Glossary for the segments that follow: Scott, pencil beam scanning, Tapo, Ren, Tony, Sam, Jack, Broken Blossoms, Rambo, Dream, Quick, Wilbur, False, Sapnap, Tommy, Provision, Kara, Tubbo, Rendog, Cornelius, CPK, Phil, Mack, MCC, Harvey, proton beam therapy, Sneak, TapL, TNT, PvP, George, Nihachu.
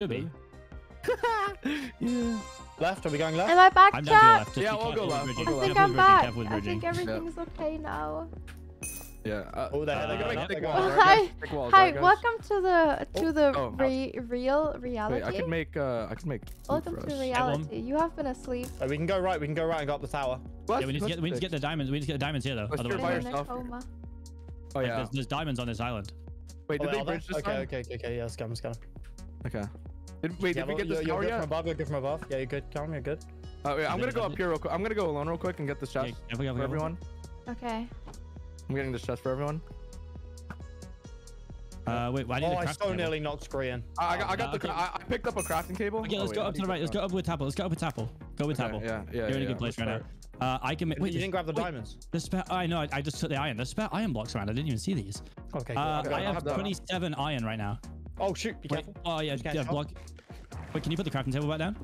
Should be. Yeah. Left? Are we going left? Am I back, Jack? Yeah, I'll go left. I think I'm back. I think everything's okay now. Yeah. Oh, hi, welcome to the real reality. Wait, I can make welcome to reality. You have been asleep. Right, we can go right. We can go right and go up the tower. Yeah, we need to get the diamonds. We need to get the diamonds here though. Otherwise, oh yeah. There's diamonds on this island. Wait, did they bridge this time? Okay. Yeah, let's go. Okay. Wait, did we get this tower yet? You're good from above. Yeah, you're good, Callum. You're good. Wait, I'm gonna go up here real quick. I'm gonna go alone real quick and get this chest for everyone. Okay. I'm getting this chest for everyone. Wait, why did I so nearly not screen? I picked up a crafting cable. Okay, let's go up to the right. Let's go up with TapL. Go with TapL. Yeah. You're in a good place right now. I can make. Wait, you didn't grab the diamonds. The spare. I know. I just took the iron. There's spare iron blocks around. I didn't even see these. Okay. I have 27 iron right now. Oh shoot! Be careful. Oh yeah. Block. Wait, can you put the crafting table back down?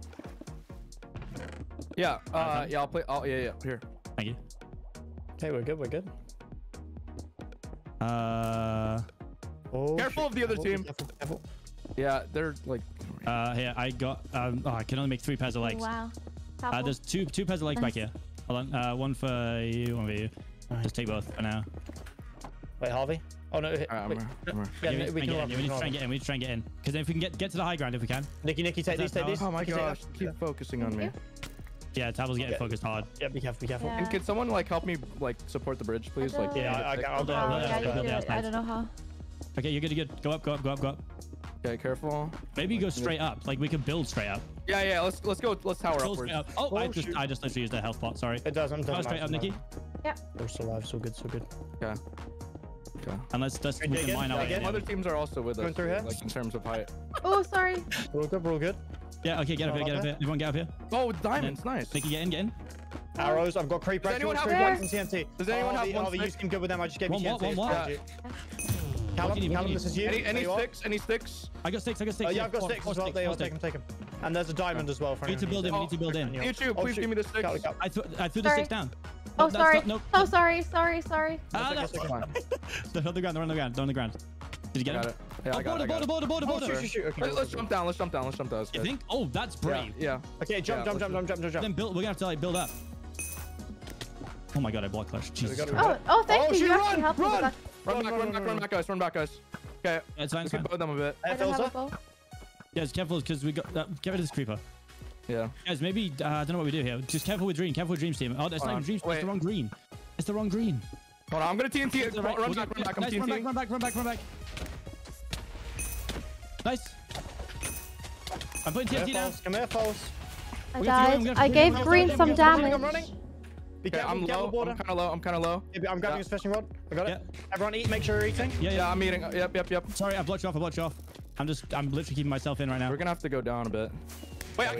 Yeah. Yeah. I'll play. Oh yeah. Here. Thank you. Okay, we're good. Careful of the other team. Careful. Yeah, they're like. Here I got. I can only make 3 pairs of legs. Wow. There's two pairs of legs back here. Hold on. One for you, one for you. Right. Just take both for now. Wait, Harvey. Oh no. Wait. Yeah, we need to try and get in. We need to try and get in. Because then if we can get to the high ground, if we can. Nikki, take these. Oh my gosh! Keep focusing on me. Yeah, Table's getting focused hard. Yeah, be careful. Yeah. And could someone like help me like support the bridge, please? Like, I don't know how. Okay, you're good. Go up. Okay, careful. Maybe go straight up. Like we can build straight up. Yeah. Let's tower upwards. Up. Oh, I just literally used a health pot. Sorry. It does. I'm done. Go straight up, Nikki. Yeah. We're still alive. So good. Yeah. Okay. And let's mine out. Other teams are also with us. Like in terms of height. Oh, sorry. We're all good. Yeah, okay, get up here. Everyone get up here. Oh, diamonds, nice. Nikki, get in. Arrows, I've got creep. Does anyone have one? You seem good with them, I just gave you TNT. One more. Callum, this is you. Any sticks? I got sticks. Yeah, I've got sticks as well. Take them. And there's a diamond as well. We need to build in. YouTube, please give me the sticks. I threw the sticks down. Oh, sorry. Oh, sorry. They're on the ground, they're on the ground. Did you get it? Yeah, I got it. Shoot. Okay, let's jump down. You think? Oh, that's brave. Yeah. Okay, jump. Then build. We're gonna have to like build up. Oh my god, I blocked clutch. Jesus. Oh, thank you. Run back, guys. Okay. Yeah, it's fine. We can bow them a bit. Yeah, it's careful because we got. Get rid of this creeper. Yeah. Guys, maybe I don't know what we do here. Just careful with Dream. Careful with Dream's team. Oh, that's not Dream's. It's the wrong green. It's the wrong green. Hold on, I'm gonna TNT it. Run back. I'm TNT. Run back. Nice. I'm putting TNT down. Come here, False. I died. I gave Green some damage. I'm running. I'm kind of low. I'm grabbing his fishing rod. I got it. Yeah. Everyone eat. Make sure you're eating. Yeah, I'm eating. Yep. Sorry, I blocked you off. I'm literally keeping myself in right now. We're gonna have to go down a bit. Wait, I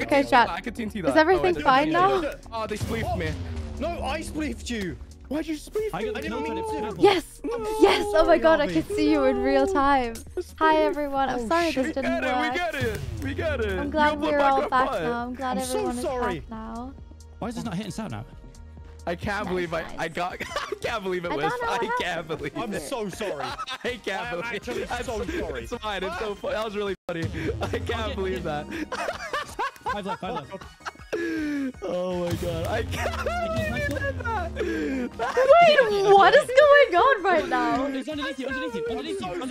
could TNT that. Is everything fine now? Oh, they spleefed me. No, I spleefed you. Why'd you spleef me? I didn't mean to. Yes! Oh my god, I can see you in real time. Hi everyone, I'm sorry this didn't work. We got it! I'm glad we're all back now. I'm glad everyone is back now. Why is this not hitting sound now? I can't believe I got... I can't believe it, Wisp. I can't believe it. I'm so sorry. I can't believe it. I'm so sorry. It's fine, it's so funny. That was really funny. I can't believe that. 5 left. Oh my god, I can't believe that! Wait, what is going on right now? It's underneath you.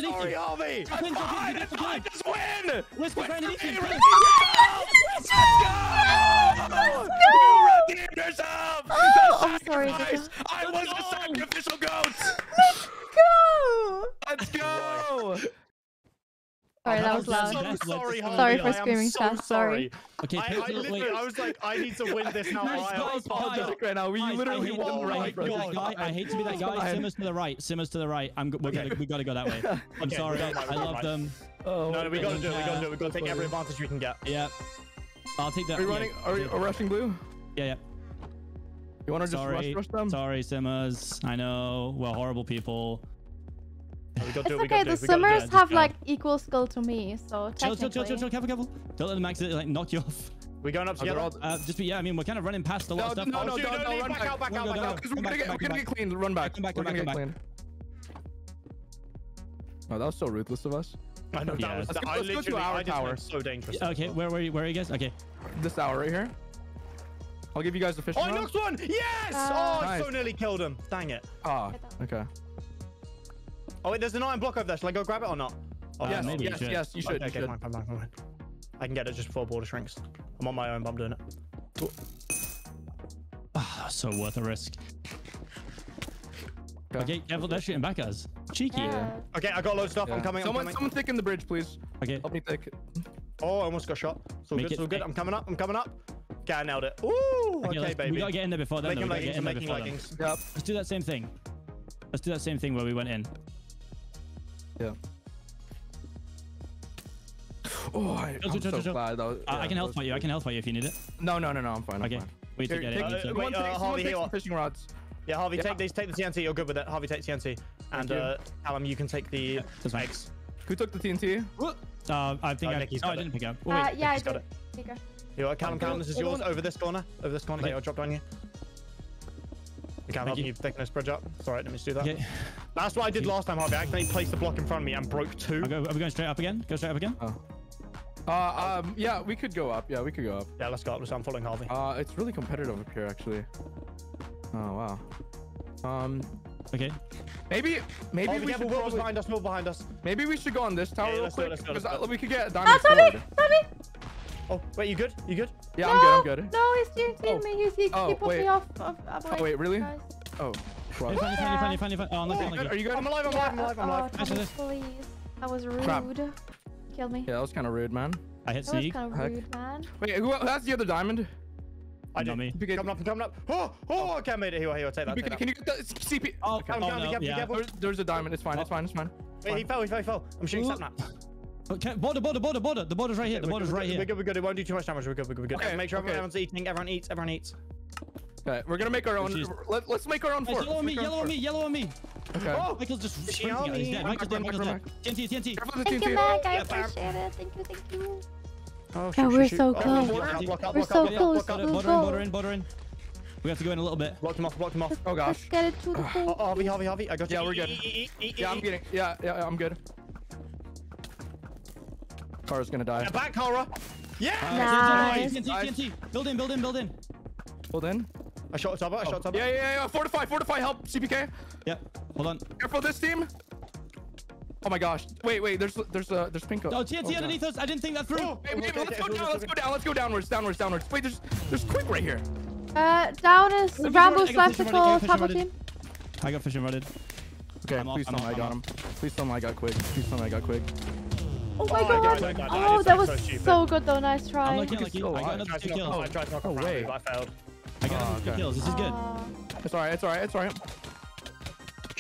Sorry, Harvey! I just win! Let's go! You redeemed yourself! Oh, sorry. I was a sacrificial goat! Let's go! Sorry, that was loud. Sorry for screaming fast. Sorry. Okay, I was like, I need to win this now. I apologize right now. We literally won right now. I hate to be that guy. Simmers to the right. We gotta go that way. I'm sorry. I love them. No, we gotta do it. We gotta take every advantage we can get. Yeah. I'll take that. Are we rushing blue? Yeah. You wanna just rush them? Sorry, Simmers. I know we're horrible people. It's okay, the Simmers have like equal skill to me, so technically... Chill, careful. Don't let them accidentally like knock you off. We're going up together. We're kind of running past a lot of stuff. No, run back out, because we're gonna get cleaned. Run back. We're gonna get cleaned. Oh, that was so ruthless of us. I know. Yeah. That was, I literally, to our tower. So dangerous. Yeah, okay, where are you guys? Okay. This tower right here. I'll give you guys the fish. Oh, I knocked one! Yes! Oh, nice. I so nearly killed him. Dang it. Ah, oh, okay. Oh, wait, there's an iron block over there. Should I go grab it or not? Oh, yes, maybe yes, you should. Okay, you should. Fine. I can get it just before border shrinks. I'm on my own, but I'm doing it. Ah, so worth a risk. Okay, careful, they're shooting back at us. Cheeky. Yeah. Okay, I got loads of stuff. Yeah. I'm coming. Someone thicken the bridge, please. Okay. Help me thick. Oh, I almost got shot. It's all good. It's all good. I'm coming up. I'm coming up. Okay, I nailed it. Ooh. Okay, baby. We gotta get in there before that. Yep. Let's do that same thing. Let's do that same thing where we went in. Yeah. Oh, I'm so glad. I can health fight you. I can health fight you if you need it. No, no, no, no. I'm fine. Okay. Wait to get it. Wait, Harvey, take some fishing rods. Yeah, Harvey, take these. Take the TNT. You're good with it. Harvey, take TNT. And Callum, you can take the eggs. Who took the TNT? I think I didn't pick up. Yeah, I got it. You Callum, this is yours. Over this corner. Over this corner. I'll drop down here. Okay, I'm helping you thicken this bridge up. Sorry, let me just do that. Yeah. That's what I did last time, Harvey. I accidentally placed the block in front of me and broke two. Are we going straight up again? Go straight up again? Oh. Yeah, we could go up. Yeah, we could go up. Yeah, let's go up. I'm following Harvey. It's really competitive up here, actually. Oh, wow. Okay. Maybe we should probably... behind us, behind us. Maybe we should go on this tower real quick. Because we could get a diamond sword. Oh, wait, you good? You good? Yeah, no, I'm good. No, he's DMTing me. He put me off. Oh, wait, really? Guys. Oh, crap. Funny. Oh, I'm not good. Are you good? I'm alive. Tommy, please. That was rude. Crap. Killed me. Yeah, that was kind of rude, man. I hit Sneak. That was kind of rude, man. Wait, who has the other diamond? I know me. Coming up. Oh, okay, I made it. Here, take that. Can you get that CP? Oh, no. There's a diamond. It's fine. Wait, he fell. I'm shooting Sapnap. Okay, border. The border's right here. The border's right here. We're good. It won't do too much damage. We're good. Okay, make sure everyone's eating. Everyone eats. Okay, we're gonna make our own. Let's make our own fort. Yellow on me. Okay. Oh, Michael's just shooting out. He's dead. Michael's dead. TNT. Thank you, Mack. I appreciate it. Thank you. Oh, yeah, we're so close. We're so close. Border in. We have to go in a little bit. Block him off. Oh gosh. Let's get it to the thing. Harvey. I got you. Yeah, we're good. I'm good. Kara's gonna die. Back, Kara! Yeah! Nice. TNT. Build in. I shot Tubbo. Yeah. Fortify. Help, CPK. Yeah. Hold on. Careful this team. Oh my gosh. Wait. There's Pinko. Oh, TNT underneath us. I didn't think that through. Oh, wait, let's go down. Let's go downwards. Wait, there's Quick right here. Down is Rambo slash the whole Tapo team. I got fishing rodded. Okay, please tell me I got him. Please tell me I got Quick. Oh my god. Oh, that was so good though. Nice try. I'm lucky. I got another 2 kills. I tried to knock him around, but I failed. I got another 2 kills. This is good. It's alright.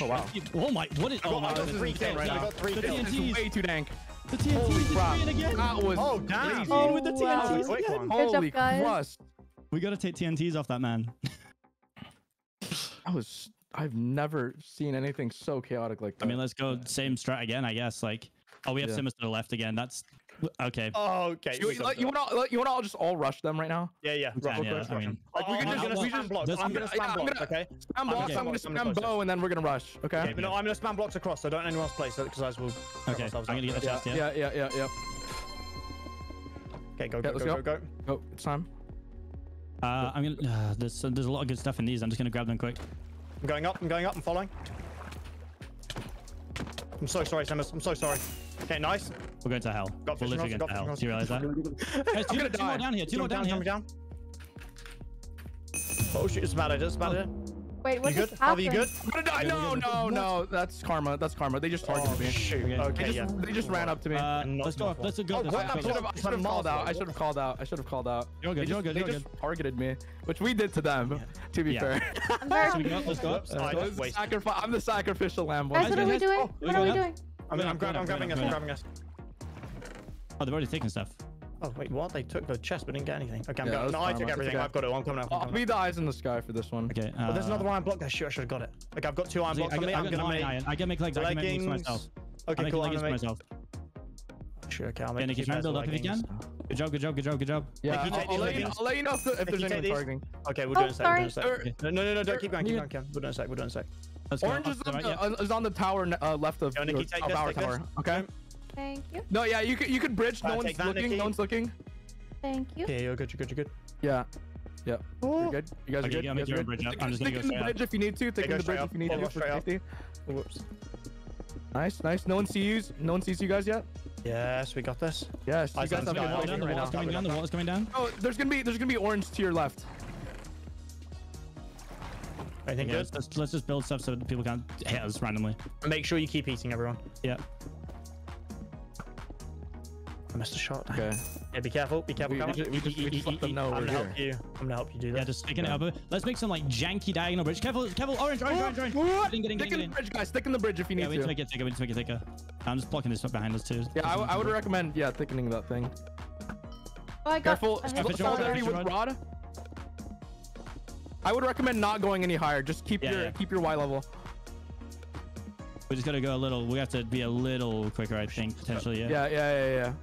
Oh, wow. Oh my, what is... Oh my god, this is insane right now. The TNT is way too dank. The TNT is green again. That was... Oh, damn. Oh, with the TNTs again. Holy crust. We gotta take TNTs off that man. That was... I've never seen anything so chaotic like that. I mean, let's go same strat again, I guess. Like... Oh, we have Simmers to the left again. That's okay. Oh, okay. You want to all just rush them right now? Yeah. I'm gonna spam bow and then we're gonna rush. Okay. No, I'm gonna spam blocks across. So don't anyone else place it because I will. Okay. I'm gonna get the chest. Yeah. Okay, go. It's time. I'm gonna. There's a lot of good stuff in these. I'm just gonna grab them quick. I'm going up. I'm following. I'm so sorry, Simmers. I'm so sorry. Okay, nice. We're going to hell. We're literally going to hell. Do you realize that? Guys, two more down here. Two more down here. Oh shoot, it's bad. Wait, what just happened? Are you good? I'm gonna die. No. That's karma. They just targeted me. Shoot. Okay, they just ran up to me. Let's go. Let's go. I should have called out. You're good. They just targeted me, which we did to them. To be fair. I'm the sacrificial lamb. Guys, what are we doing? I'm grabbing us. Oh, they've already taken stuff. Oh, wait, what? They took the chest but didn't get anything. Okay, I'm going. No, I took everything. I've got it. I'm coming up. I'll be the eyes in the sky for this one. Okay. Oh, there's another iron block there. Shoot, I should have got it. Okay, I've got 2 iron blocks on me. I'm going to make... I can make legs. I can make legs for myself. Okay, cool. Sure, okay, I'll make legs. Try and build up if you can. Good job. Yeah, I'll let you know if there's anyone targeting. Okay, we'll do it in a sec. No, don't keep going. Keep going. We'll do it in a sec. Orange is on the tower left of our tower. Okay. Thank you. No, yeah, you could bridge. No one's looking. Nikki. No one's looking. Thank you. Yeah, you're good. You're good. Yeah. Yeah. You're good. You guys are good. I'm just gonna go in the bridge if you need to. Take the bridge if you need to. Whoops. Nice, nice. No one sees you. No one sees you guys yet. Yes, we got this. Yes. You guys have good right now. The water's coming down. Oh, there's gonna be orange to your left. I think let's just build stuff so that people can't hit us randomly. Make sure you keep eating, everyone. Yeah. I missed a shot. Okay. Yeah, be careful. Be careful. We just let them know we're here. I'm gonna help you do that. Yeah, just sticking it up. Let's make some like janky diagonal bridge. Careful, careful. Orange. Stick in the bridge, guys. Stick in the bridge if you need to. Yeah, we just make it thicker. I'm just blocking this up behind us too. Yeah, I would recommend thickening that thing. Careful. Solidarity with Rod. I would recommend not going any higher. Just keep your Y level. We just gotta go a little. We have to be a little quicker, I think, potentially. Yeah.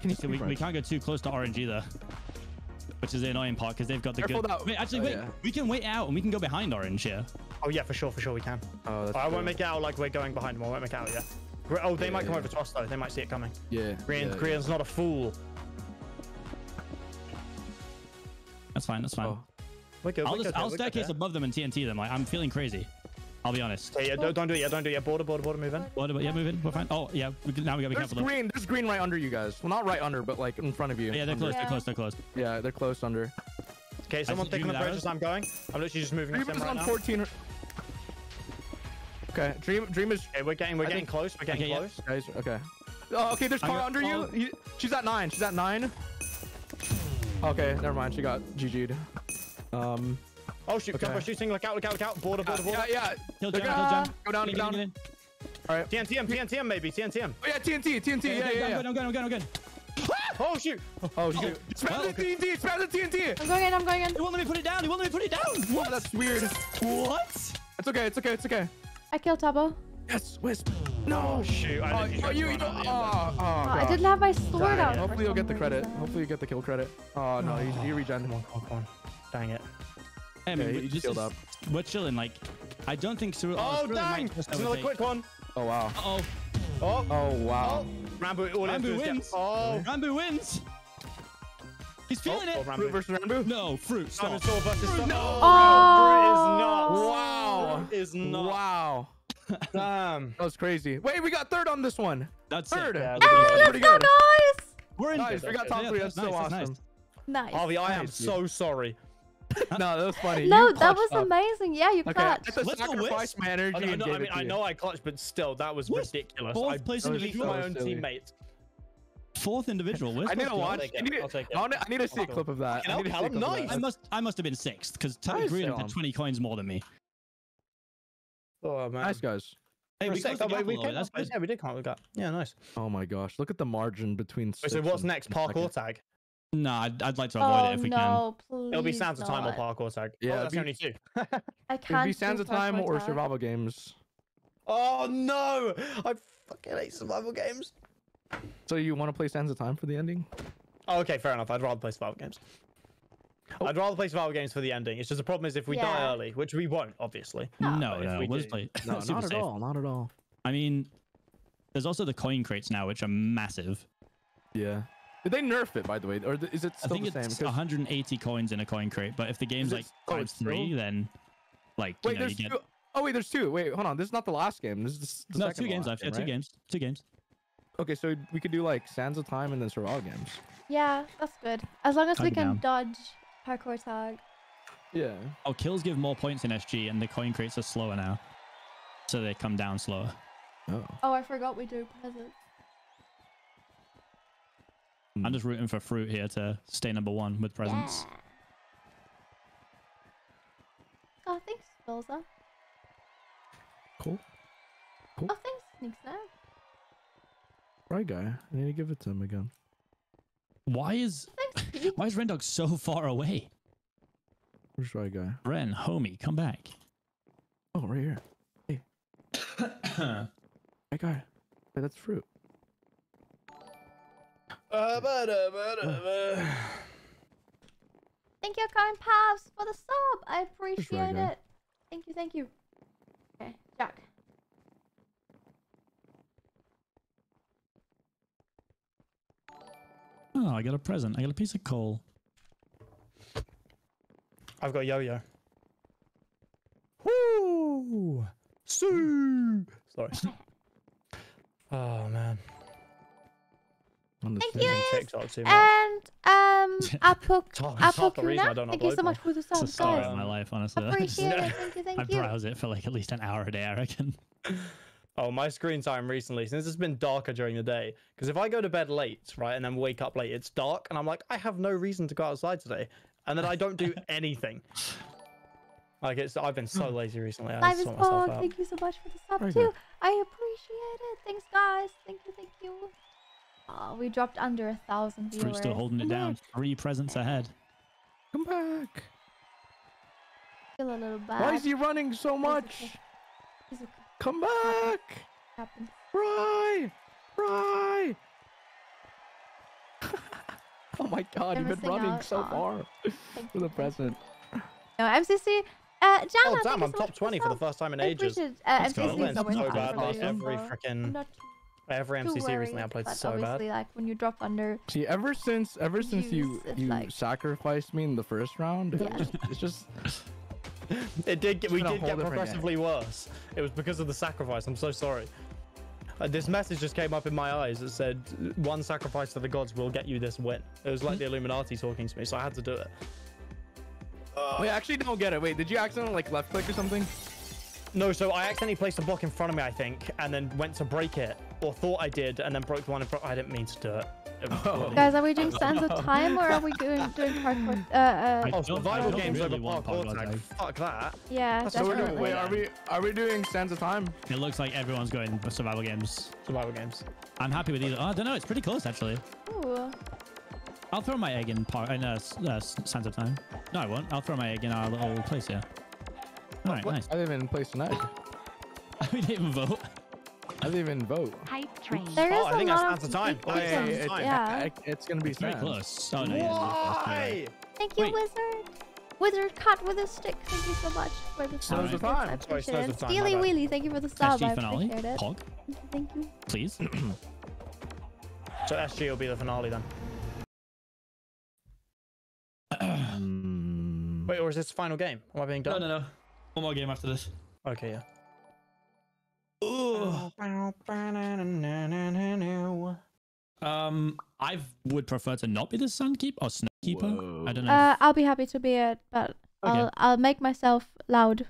Can you see we can't go too close to orange either, which is the annoying part because they've got the good. Wait, we can wait out and we can go behind orange here. Oh yeah, for sure we can. Oh, that's I won't make it out like we're going behind them. I won't make it out yet. Oh, they might come over to us though. They might see it coming. Yeah. Korean's not a fool. That's fine. Oh. I'll staircase above them and TNT them. Like, I'm feeling crazy. I'll be honest. Yeah, don't do it. Yeah, don't do it. Border, move in. Move in. We're fine. Oh, yeah. Now we gotta be careful. There's green right under you guys. Well, not right under, but like in front of you. Yeah, they're close. Yeah, they're close under. Okay, someone taking the bridge as I'm going. I'm literally just moving. Dream is on 14. Okay, Dream is. Okay, we're getting close. We're getting close. Guys, okay. Oh, okay. There's car under you. She's at 9. Okay, never mind. She got GG'd. Oh shoot! Okay. We're shooting! Look out! Border! Yeah. Go down. All right. TNTM maybe. TNTM. Oh yeah, TNT. Yeah. I'm going. Oh shoot! Oh shoot! Spam the TNT! I'm going in. He won't let me put it down. What? Oh, that's weird. What? It's okay. I killed Tubbo. Yes, Wisp. No. Oh, shoot! I didn't have my sword out. Hopefully you'll get the credit. Hopefully you get the kill credit. Oh no, you regen. Come on. Dang it. I mean, yeah, you just, we're chilling, like, I don't think so. Oh, dang! Another quick one. Oh, wow. Oh, wow. Rambo wins. Oh. Rambo wins. He's feeling it. Rambo. Fruit versus Rambo? No, Fruit. Stop. Fruit, no. Oh. Fruit is not. Wow. Damn. That was crazy. Wait, we got third on this one. That's third. Yeah, that's pretty good. Nice. We're in. Nice. We got top 3. That's so awesome. Nice. Harvey, I am so sorry. No, that was funny. No, that was amazing. Yeah, you clutched. Let's sacrifice my energy. I mean, I know I clutched, but still, that was ridiculous. Fourth place individual, my own teammate. Fourth individual. I need to watch. I need to see a clip of that. Nice. I must have been 6th because Tony Green had 20 coins more than me. Oh man, nice guys. Hey, we got. Yeah, we did count. We got. Yeah, nice. Oh my gosh, look at the margin between. So what's next? Parkour tag. No, I'd like to avoid it if we can. It'll be Sands of Time or parkour tag. Yeah, that's only 2. I can't. It'll be Sands of Time or survival games. Oh no! I fucking hate survival games. So you want to play Sands of Time for the ending? Oh, okay, fair enough. I'd rather play survival games. Oh. I'd rather play survival games for the ending. It's just the problem is if we die early, which we won't, obviously. No. We'll just play. No, not at all. Not at all. I mean, there's also the coin crates now, which are massive. Yeah. Did they nerf it, by the way, or is it still the same? I think it's 180 coins in a coin crate, but if the game's like 5-3, then like you get... Oh wait, there's 2. Wait, hold on. This is not the last game. This is the second 2 games left. Yeah, 2 games. Okay, so we could do like Sands of Time and then survival games. Yeah, that's good. As long as we can dodge parkour tag. Yeah. Oh, kills give more points in SG, and the coin crates are slower now, so they come down slower. Oh, I forgot we do presents. I'm just rooting for Fruit here to stay #1 with presents. Yeah. Oh, thanks, Filza. Cool. Oh, thanks, Sneakza. Right guy, I need to give it to him again. Why is Rendog so far away? Where's Right guy? Ren, homie, come back. Oh, right here. Hey. Right guy. Hey, that's Fruit. Thank you, kind Pavs, for the sub. I appreciate it. Thank you. Okay, Jack. Oh, I got a present. I got a piece of coal. I've got yo-yo. Woo! Sue! Sorry. Oh, man. Thank you, Apple, thank you so much for the sub, guys. It's the story of my life, honestly. I appreciate it. Thank you, thank you. I browse it for like at least an hour a day, I reckon. Oh, my screen time recently, since it's been darker during the day, because if I go to bed late, right, and then wake up late, it's dark, and I'm like, I have no reason to go outside today, and then I don't do anything. Like, it's, I've been so lazy recently. I just sort myself out. Thank you so much for the sub, too. I appreciate it. Thanks, guys. Thank you, thank you. Oh, we dropped under 1,000 viewers. Fruit's still holding it down. 3 presents ahead. Come back. Feel a little bad. Why is he running so much? He's okay. He's okay. Come back. Happens. Fry. Fry. Oh my God, you've been running so far for the present. No, MCC. Jana, oh damn, I'm top 20 for the first time in ages. MCC is so bad. Every freaking. Every MCC recently I played so bad. Like when you drop under. See, ever since you like... sacrificed me in the first round, yeah. it's just it did get, we did get progressively worse. It was because of the sacrifice. I'm so sorry. This message just came up in my eyes that said, "One sacrifice to the gods will get you this win." It was like the Illuminati talking to me, so I had to do it. Wait, I actually don't get it. Wait, did you accidentally like left click or something? No, so I accidentally placed a block in front of me, I think, and then went to break it, or thought I did, and then broke the one in front. I didn't mean to do it. Guys, are we doing Sands of Time, or are we doing parkour? Survival games over parkour. Fuck that. Yeah, definitely. Wait, are we doing Sands of Time? It looks like everyone's going survival games. Survival games. I'm happy with either. Oh, I don't know. It's pretty close actually. Ooh. I'll throw my egg in Sands of Time. No, I won't. I'll throw my egg in our little place here. All right, nice. I didn't even place an egg. We didn't even vote. I didn't even vote. Hype train. There is I think that's Sands of Time. It's going to be very close. Oh, no, why? Thank you, wait. Wizard. Wizard cut with a stick. Thank you so much for the Sands of Time. I appreciate it. And Steely Wheelie, thank you for the sub. I appreciate it. Pog. Thank you. Please. So SG will be the finale then. Wait, or is this the final game? Am I being done? No, no, no. One more game after this. Okay, yeah. I would prefer to not be the Sunkeeper or Snakekeeper. Whoa. I don't know. I'll be happy to be it, but okay. I'll make myself loud.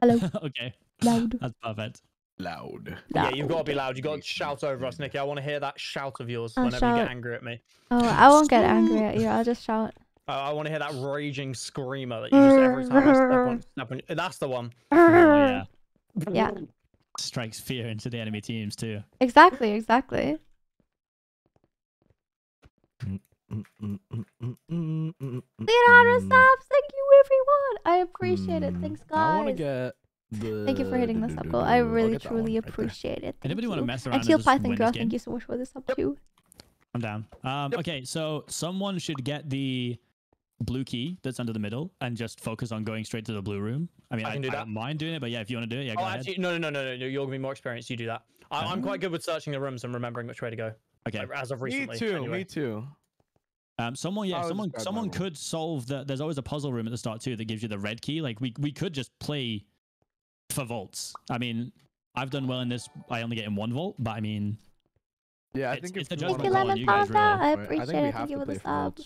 Hello. Okay. Loud. That's perfect. Loud. Yeah, you've got to be loud. You've got to shout over us, Nikki. I want to hear that shout of yours whenever you get angry at me. Oh, I won't get angry at you. I'll just shout. I want to hear that raging screamer that you just every time I step on. That's the one. Oh, yeah. Yeah. Strikes fear into the enemy teams too. Exactly, exactly. Subs, thank you everyone. I appreciate it. Thanks, guys. I want to get. Thank you for hitting the sub goal. I really, truly appreciate it. Anybody want to mess around? And Teal Python Girl, thank you so much for the sub too. I'm down. Okay, so someone should get the blue key that's under the middle and just focus on going straight to the blue room. I mean, I don't mind doing it, but yeah, if you want to do it, yeah, go ahead. Actually, no, you're gonna be more experienced. You do that. I'm quite good with searching the rooms and remembering which way to go. Okay, like, as of recently. Me too. Anyway. Me too. Someone could solve the. There's always a puzzle room at the start too that gives you the red key. Like we could just play for vaults. I mean, I've done well in this. I only get in one vault, but I mean, yeah, I think it's the judgment call on you guys, really. I appreciate it. Thank you for the sub.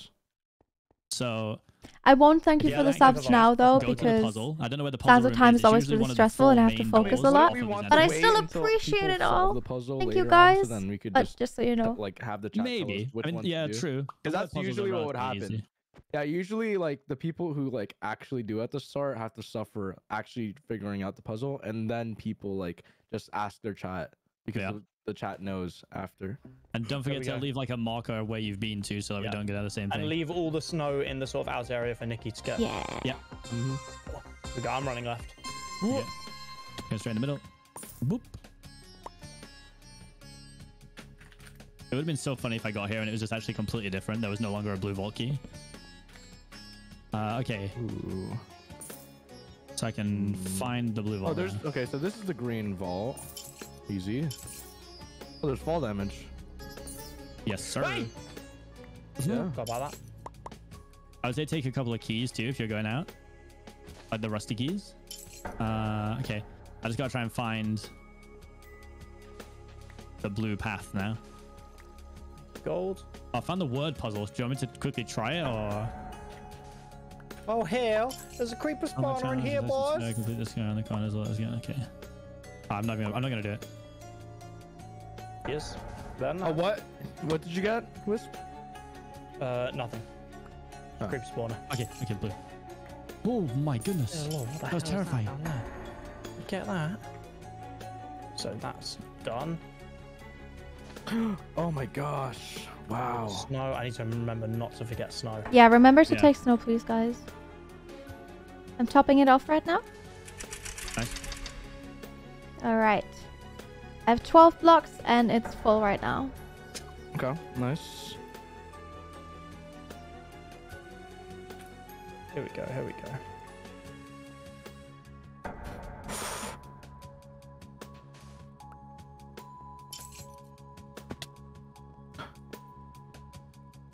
So I won't thank you for the subs now though, because I don't know where the puzzle is always really stressful and I have to focus a lot, but I still appreciate it all. Thank you guys. But just so you know, like have the chat maybe. I mean, yeah, true. Because that's usually what would happen. Yeah, usually like the people who like actually do at the start have to suffer actually figuring out the puzzle, and then people like just ask their chat because the chat knows after. And don't forget to leave like a marker where you've been to so that we don't get out the same thing. And leave all the snow in the sort of out area for Nikki to get. Yeah. Yeah. Mm-hmm. I'm running left. Yeah. Go straight in the middle. Boop. It would have been so funny if I got here and it was just actually completely different. There was no longer a blue vault key. Okay. Ooh. So I can find the blue vault. Oh, there's... Now. Okay, so this is the green vault. Easy. Oh, there's fall damage. Yes, sir. Wait! Yeah. Go buy that. I would say take a couple of keys too if you're going out. Like the rusty keys. Okay. I just gotta try and find the blue path now. Gold. I found the word puzzle. Do you want me to quickly try it or? Oh hell! There's a creeper spawner in here, boys. No, complete this guy around the corner as well. Okay. I'm not gonna do it. Yes. Then. Oh what? What did you get, Wisp? Nothing. Oh. Creeper spawner. Okay. Okay. Blue. Oh my goodness. Oh, Lord, that was terrifying. That you get that? So that's done. Oh my gosh. Wow. Snow. I need to remember not to forget snow. Yeah, remember to take snow, please, guys. I'm topping it off right now. Nice. Alright. I have 12 blocks and it's full right now. Okay, nice. Here we go, here we go.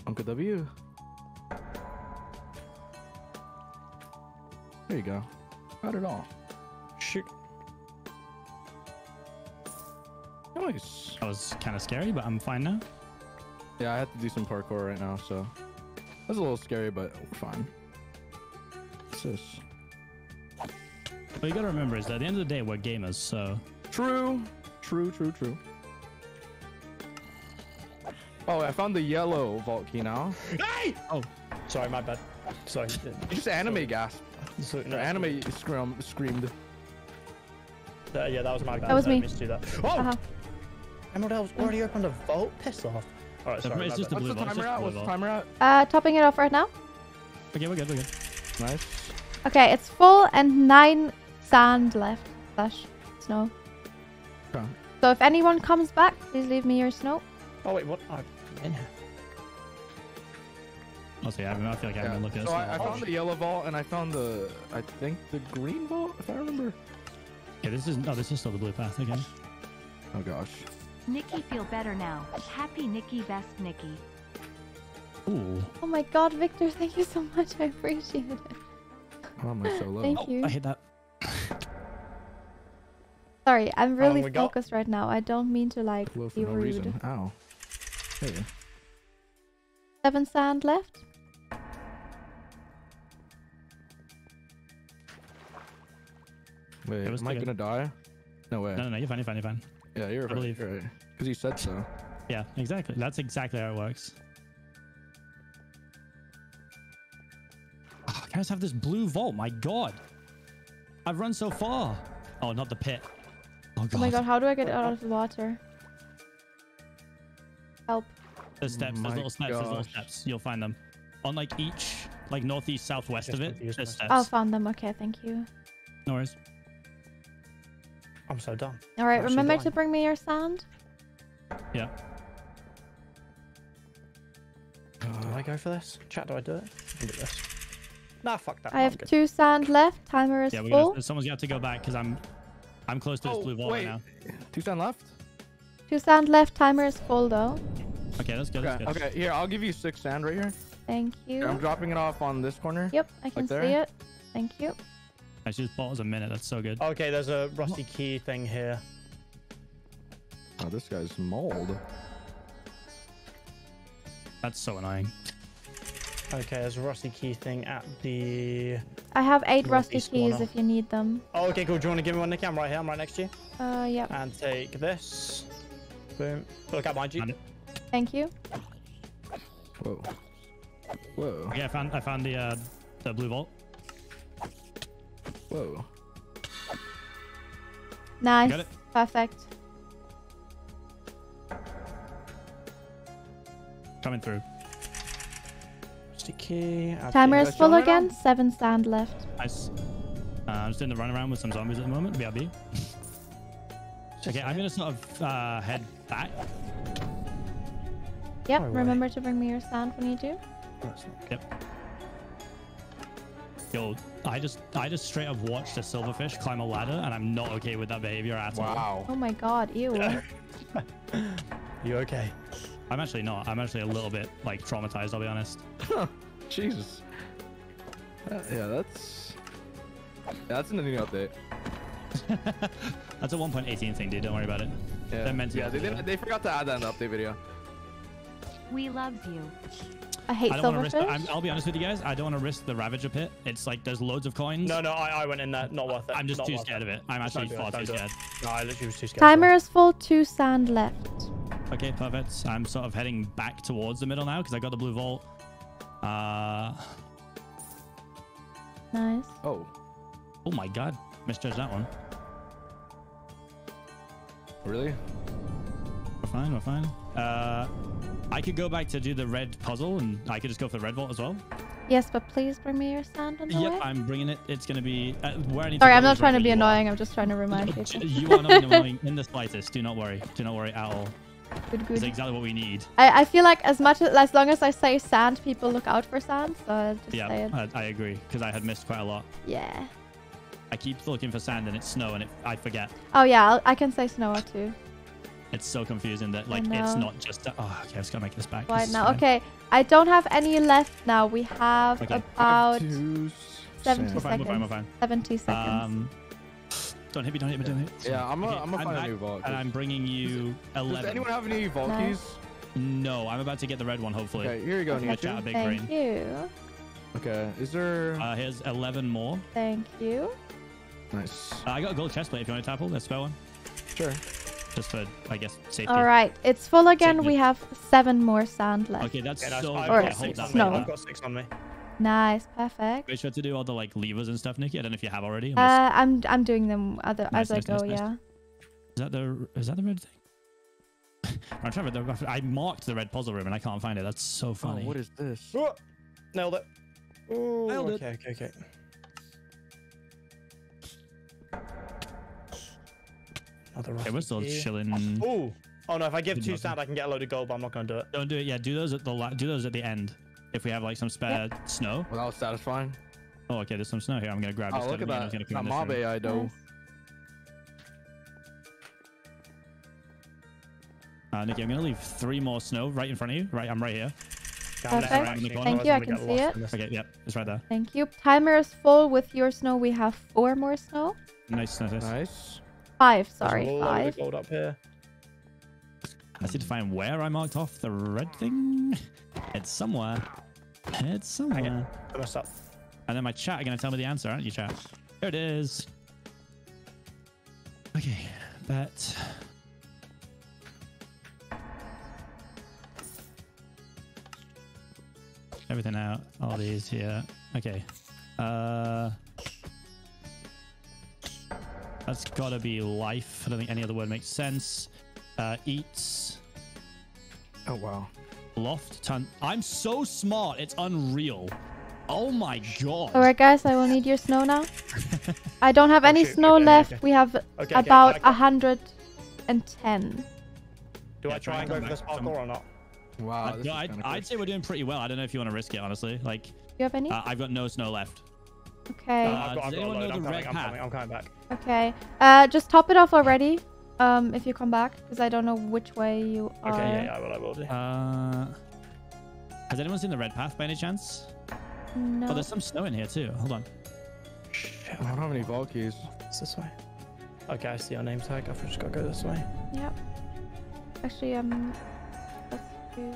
Uncle W. There you go. Not at all. Shoot. Nice. That was kind of scary, but I'm fine now. Yeah, I have to do some parkour right now, so that's a little scary, but we're fine. What's this? What you gotta remember is that at the end of the day, we're gamers, so. True. True. True. True. Oh, I found the yellow volcano. Hey! Oh, sorry, my bad. Sorry. Just anime gasp. So, no, anime screamed. Yeah, that was my bad. That was me. Do that. Oh! Emerald Elves already opened a vault? Piss off. All right, sorry. It's just the blue. What's the timer out? What's the timer out? Topping it off right now. Okay, we're good. We're good. Nice. Okay, it's full and 9 sand left. Slash snow. Okay. So if anyone comes back, please leave me your snow. Oh wait, what? I'm in here. Honestly, I feel like I haven't looked at this. So I found the yellow vault and I found the, I think the green vault, if I remember. Yeah, this is still the blue path again. Oh gosh. Nikki feel better now. Happy Nikki, best Nikki. Ooh. Oh my God, Victor, thank you so much. I appreciate it. Oh, am I so low? Thank you. I hit that. Sorry, I'm really focused right now. I don't mean to like be rude. Ow. 7 sand left. Wait, am I gonna die? No way. No, no, you're fine, you're fine, you're fine. Yeah, you're right. You're right. Because you said so. Yeah, exactly. That's exactly how it works. Oh, I just have this blue vault. My God, I've run so far. Oh, not the pit. Oh, God. Oh my God, how do I get out of the water? Help. There's steps, there's little steps, there's little steps. You'll find them. On like each, like northeast, southwest of it, there's steps. I'll find them, okay, thank you. No worries. I'm so done. Alright, remember to bring me your sand? Yeah. Do I go for this? Chat, do I do it? I'll do this. Nah, fuck that. I have 2 sand left, timer is full. Someone's gonna have to go back because I'm close to this blue vault right now. 2 sand left? 2 sand left, timer is full though. Okay, let's go. Okay, okay, here, I'll give you 6 sand right here. Thank you. Here, I'm dropping it off on this corner. Yep, I can see it. Thank you. I just bought us a minute, that's so good. Okay, there's a rusty key thing here. Oh, this guy's mold. That's so annoying. Okay, there's a rusty key thing at the... I have 8 rusty keys if you need them. Oh, okay, cool. Do you want to give me one, Nick? I'm right here. I'm right next to you. Yep. And take this. Boom. Look out behind you. Thank you. Whoa. Whoa. Okay, I found the blue vault. Whoa. Nice. Got it. Perfect. Coming through. Key. Timer is full again. 7 sand left. Nice. I'm just doing the runaround with some zombies at the moment. BRB. Okay, I'm gonna sort of head back. Yep. No remember to bring me your sand when you do. Yep. Yo, I just straight up watched a silverfish climb a ladder, and I'm not okay with that behavior at all. Wow. Oh my God. Ew. You okay? I'm actually not. I'm actually a little bit like traumatized, I'll be honest. Huh. Jesus. Yeah, that's an ending update. That's a 1.18 thing, dude. Don't worry about it. Yeah, they're meant to they forgot to add that in the update video. We loves you. I hate silverfish. I'll be honest with you guys. I don't want to risk the Ravager pit. It's like there's loads of coins. No, I went in there. Not worth it. I'm just too scared of it. I'm actually far too scared. No, I literally was too scared. Timer is full. 2 sand left. Okay, perfect. I'm sort of heading back towards the middle now because I got the blue vault. Nice. Oh. Oh my God. Misjudged that one. Really? We're fine. We're fine. I could go back to do the red puzzle, and I could just go for the red vault as well. Yes, but please bring me your sand on the way. Yep, I'm bringing it. It's going to be... where I need Sorry, I'm not trying to be annoying. I'm just trying to remind people. You are not annoying in the slightest. Do not worry. Do not worry at all. Good, good. It's exactly what we need. I feel like as long as I say sand, people look out for sand. So I'll just say it. I agree, because I had missed quite a lot. Yeah. I keep looking for sand, and it's snow, and I forget. Oh, yeah. I can say snow too. It's so confusing that, like, it's not just... Oh, okay, I just gotta make this back. Right now, okay. I don't have any left now. We have about 70 seconds. We're fine. 70 seconds. Don't hit me, don't hit me, don't hit me. Yeah, I'm gonna find a new vault. And I'm bringing you 11. Does anyone have any vault keys? No, I'm about to get the red one, hopefully. Okay, here you go, Nikki. Thank you. Okay, is there... here's 11 more. Thank you. Nice. I got a gold chestplate if you want to TapL. Let's spare one. Sure. Just for, I guess, safety. All right, it's full again. Safety. We have 7 more sand left. Okay, that's so... I've got 6 on me. Nice, perfect. Make sure to do all the, like, levers and stuff, Nikki. I don't know if you have already. I'm doing them as I go, yeah. Is that the red thing? I'm trying to... I marked the red puzzle room and I can't find it. That's so funny. Oh, what is this? Oh, nailed it. Ooh, nailed it. Okay. Okay, we're still chilling. Oh no! If I give 2 sand, I can get a load of gold, but I'm not gonna do it. Don't do it. Yeah, do those at the end. If we have like some spare snow. Well, that was satisfying. Oh, okay. There's some snow here. I'm gonna grab. Oh, look at that! That mob AI though. Nikki, I'm gonna leave 3 more snow right in front of you. Right, I'm right here. Perfect. Thank you. I can see it. Okay. Yep. It's right there. Thank you. Timer is full. With your snow, we have 4 more snow. Nice. 5, sorry, 5. Gold up here. I need to find where I marked off the red thing. It's somewhere. It's somewhere. I messed up. And then my chat are going to tell me the answer, aren't you, chat? Here it is. Okay, bet. Everything out. All these here. Okay. That's gotta be life. I don't think any other word makes sense. Eats. Oh, wow. Loft. Ton. I'm so smart. It's unreal. Oh, my God. All right, guys. I will need your snow now. I don't have any snow left. We have about 110. Do I try and go for the sparkle or not? Wow. No, I'd say we're doing pretty well. I don't know if you want to risk it, honestly. Like, do you have any? I've got no snow left. Okay. Does anyone know the red path? I'm coming back. Okay. Just top it off already. If you come back, because I don't know which way you are. Okay. Yeah. I will do. Has anyone seen the red path by any chance? No. Oh, there's some snow in here too. Hold on. Shit, I don't have any vault keys. It's this way. Okay. I see our name tag. I've just got to go this way. Yep. Actually, let's do.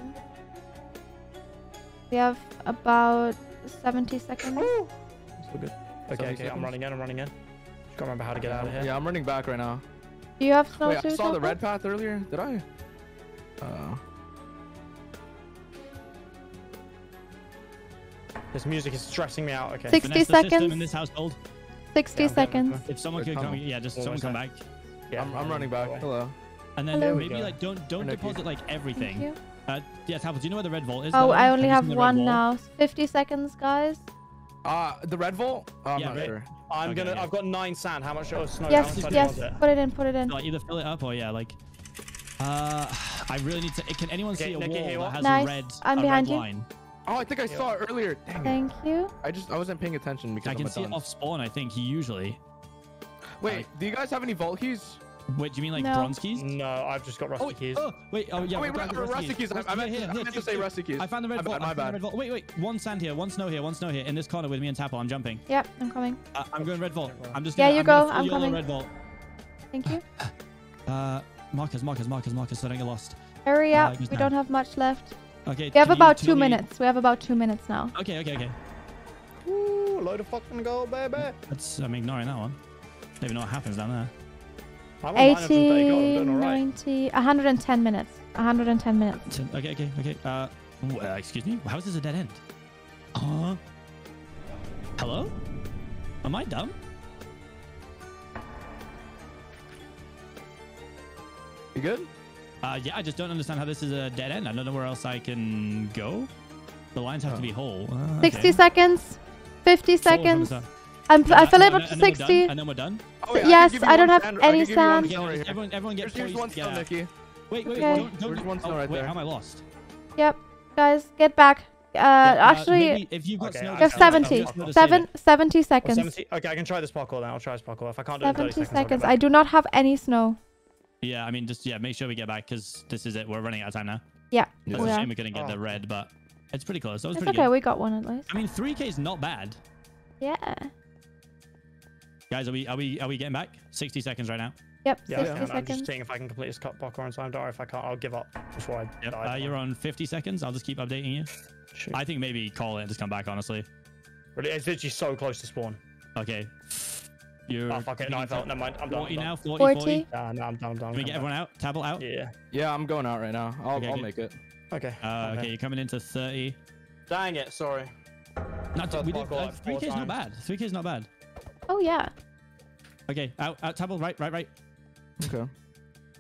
We have about 70 seconds. We're good. Okay, I'm running in. Just gotta remember how to get out of here. Yeah, I'm running back right now. Do you have snow? Wait, I saw the red path earlier. Did I? This music is stressing me out. Okay. 60 Vanessa seconds. In this household. 60 seconds. If someone could come, just someone come back. Yeah, I'm running back. Hello. And then maybe like don't deposit like everything. Thank you. Yeah, Tapo, do you know where the red vault is? Oh, I only have one now. 50 seconds, guys. The red vault? Oh, I'm not sure. I've got 9 sand. How much snow? Yes. Put it in. Like either fill it up or like. I really need to. Can anyone see a wall that has a red? I'm behind you. Line? Oh, I think I saw it earlier. Dang. Thank you. I wasn't paying attention because I can see it off spawn. I think usually. Wait, do you guys have any vault keys? Wait, do you mean like bronze keys? No, I've just got rusty keys. Oh, wait, yeah. Oh, wait, rusty keys. I meant to say rusty keys. I found the red vault. My bad. Wait, wait. One sand here, one snow here, one snow here. In this corner with me and Tapo, I'm jumping. Yep, I'm coming. I'm going red vault. I'm just going to I'm coming. Red vault. Thank you. Markers, so I don't get lost. Hurry up. We don't have much left. Okay. We have about 2 minutes. We have about 2 minutes now. Okay. Ooh, load of fucking gold, baby. I'm ignoring that one. Don't even know what happens down there. 80, 90, 110 minutes. 110 minutes. Okay. Excuse me? How is this a dead end? Hello? Am I dumb? You good? Yeah, I just don't understand how this is a dead end. I don't know where else I can go. The lines have to be whole. 60 seconds. 50 seconds. I fill it up to 60. And then we're done? Oh, yeah, yes, I don't have any sand. Everyone gets one snow, Nikki. Wait, wait, how am I lost? Yep, guys, get back. Actually, if you've got snow, just 70 seconds. 70? Okay, I can try this parkour then. I'll try this parkour. If I can't do it in 30 seconds. I do not have any snow. Yeah, I mean, just make sure we get back because this is it. We're running out of time now. Yeah. It's a shame we couldn't get the red, but it's pretty close. That was pretty good. It's okay, we got one at least. I mean, 3K is not bad. Yeah. Guys, are we getting back? 60 seconds right now. Yep. Yeah, 60 seconds. I'm just seeing if I can complete this parkour in time. Don't worry, if I can't, I'll give up before I die. You're on 50 seconds. I'll just keep updating you. Shoot. I think maybe call it and just come back. Honestly, it's literally so close to spawn. Okay. You're fuck it. No, I felt. Never mind. I'm done. 40 now. 40. No, I'm done. Can we get everyone out? Tablet out. Yeah. Yeah, I'm going out right now. I'll make it. Okay. Okay, you're coming into 30. Dang it! Sorry. Not 3K's not bad. 3K's not bad. Oh, yeah. Okay, out, Tubbo, right. Okay.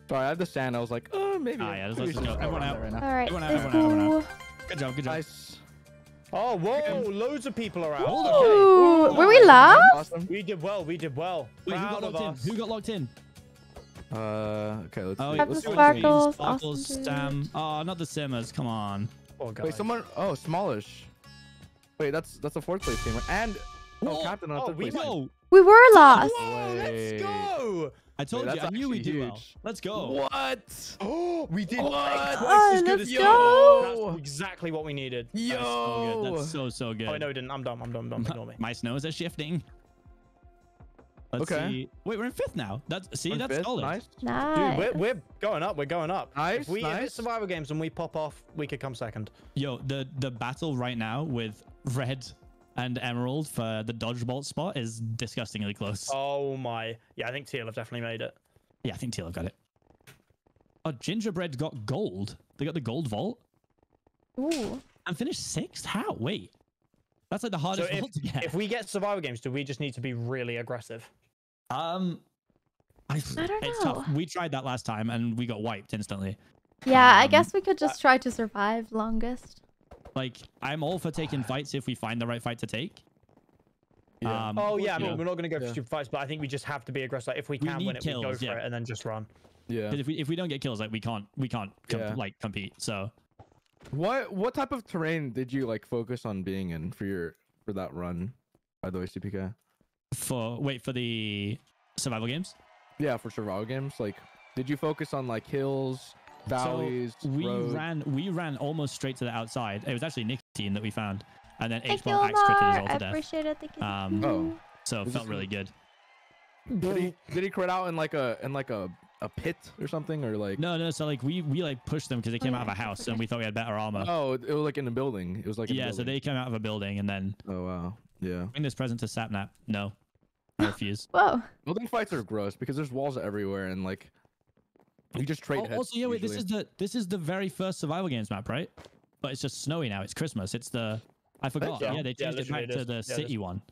Sorry, I had the sand. I was like, oh, maybe. Yeah, let's just go. Everyone out. Right now. All right. Everyone out. Good job. Nice. Oh, whoa, loads of people are out. Ooh, okay. Were we last? Awesome. We did well. Wait, who got locked in? Okay, let's see. Let's see. Sparkles, Sam. Oh, not the Simmers. Come on. Oh, God. Wait, someone. Oh, smallish. Wait, that's a fourth place team. And... Oh, captain on third place. We were last. Whoa, let's go. I told you, I knew we'd do well. Let's go. What? Oh, we did like twice as good as you. That's exactly what we needed. Yo. That's so good. Oh, no, we didn't. I'm dumb. Ignore me. My snows are shifting. Let's see. Wait, we're in fifth now. That's solid. Nice. Dude, we're going up. Nice. If we hit survival games and we pop off, we could come second. Yo, the battle right now with red and emerald for the dodgeball spot is disgustingly close. Oh my. Yeah, I think TLF definitely made it. Yeah, I think TLF got it. Oh, Gingerbread got gold. They got the gold vault. Ooh. And finished sixth? How? Wait. That's like the hardest vault to get. If we get survival games, do we just need to be really aggressive? I don't know. Tough. We tried that last time and we got wiped instantly. Yeah, I guess we could just try to survive longest. Like, I'm all for taking fights if we find the right fight to take. Yeah. We're not going to go for stupid fights, but I think we just have to be aggressive. Like, if we can win it, kills, we go for it and then just run. Yeah. Because if we don't get kills, like, we can't compete. So, what type of terrain did you like focus on being in for that run? By the way, CPK. For the survival games. Yeah, for survival games, like, did you focus on like hills? Valleys, so we ran almost straight to the outside. It was actually Nikki's team that we found, and then H-Ball Axe critted us all to death. I appreciate it. Thank you. So it felt really good. Did he crit out in like a pit or something, or like? No. So like we like pushed them because they came out of a house, and we thought we had better armor. Oh, it was like in a building. It was like in a building. So they came out of a building, and then. Oh wow. Yeah. Bring this present to Sapnap. No, I refuse. Whoa. Building fights are gross because there's walls everywhere and like. We just trade heads. Also, yeah, wait, this is the very first survival games map, right? But it's just snowy now. It's Christmas. It's the I forgot. Yeah, they changed it back to the city one.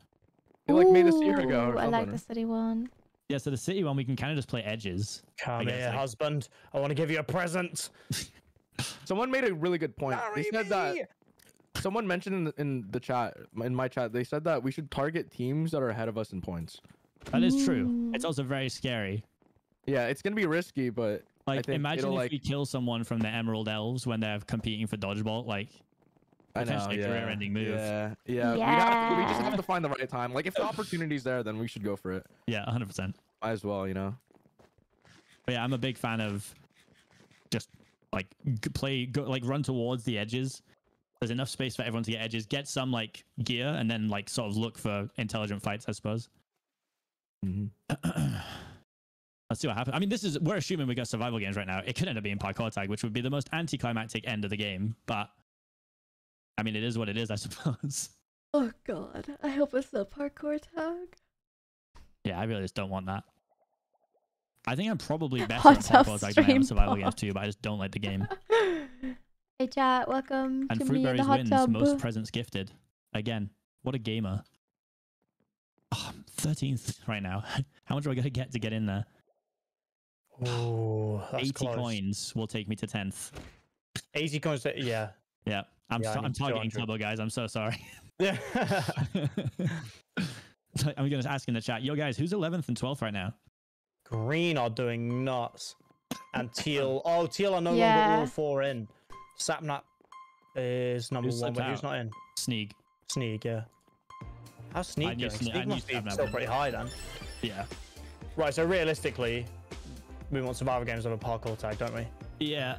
They like made this year ago. I like the city one. Yeah, so the city one we can kind of just play edges. Come here, husband. I want to give you a present. Someone made a really good point. They said that someone mentioned in the chat, in my chat, they said that we should target teams that are ahead of us in points. That is true. It's also very scary. Yeah, it's gonna be risky, but like, I think imagine if we kill someone from the Emerald Elves when they're competing for dodgeball, like, potentially a career-ending move. Yeah. We just have to find the right time. Like, if the opportunity's there, then we should go for it. Yeah, 100%. Might as well, you know. But yeah, I'm a big fan of just like play, go, like run towards the edges. There's enough space for everyone to get edges. Get some like gear and then like sort of look for intelligent fights, I suppose. Mm-hmm. Let's see what happens. I mean, this is, we're assuming we got survival games right now. It could end up being parkour tag, which would be the most anticlimactic end of the game. But I mean, it is what it is, I suppose. Oh God, I hope it's the parkour tag. Yeah, I really just don't want that. I think I'm probably better at parkour tag than I am survival games too, but I just don't like the game. Hey chat, welcome and to me in the hot wins, tub. Most presents gifted. Again, what a gamer. Oh, I'm 13th right now. How much do I gotta get in there? Oh, that's 80 close. Coins will take me to 10th. 80 coins, to, yeah. Yeah, I'm targeting Tubbo, guys. I'm so sorry. Yeah. I'm going to ask in the chat, yo, guys, who's 11th and 12th right now? Green are doing nuts. And teal. Oh, teal are no longer all four in. Sapnap is number one, but who's not in? Sneak. Sneak, yeah. How's Sneak doing? Sneak must be still pretty high, then. Yeah. Right, so realistically, we want survival games on a parkour tag, don't we? Yeah.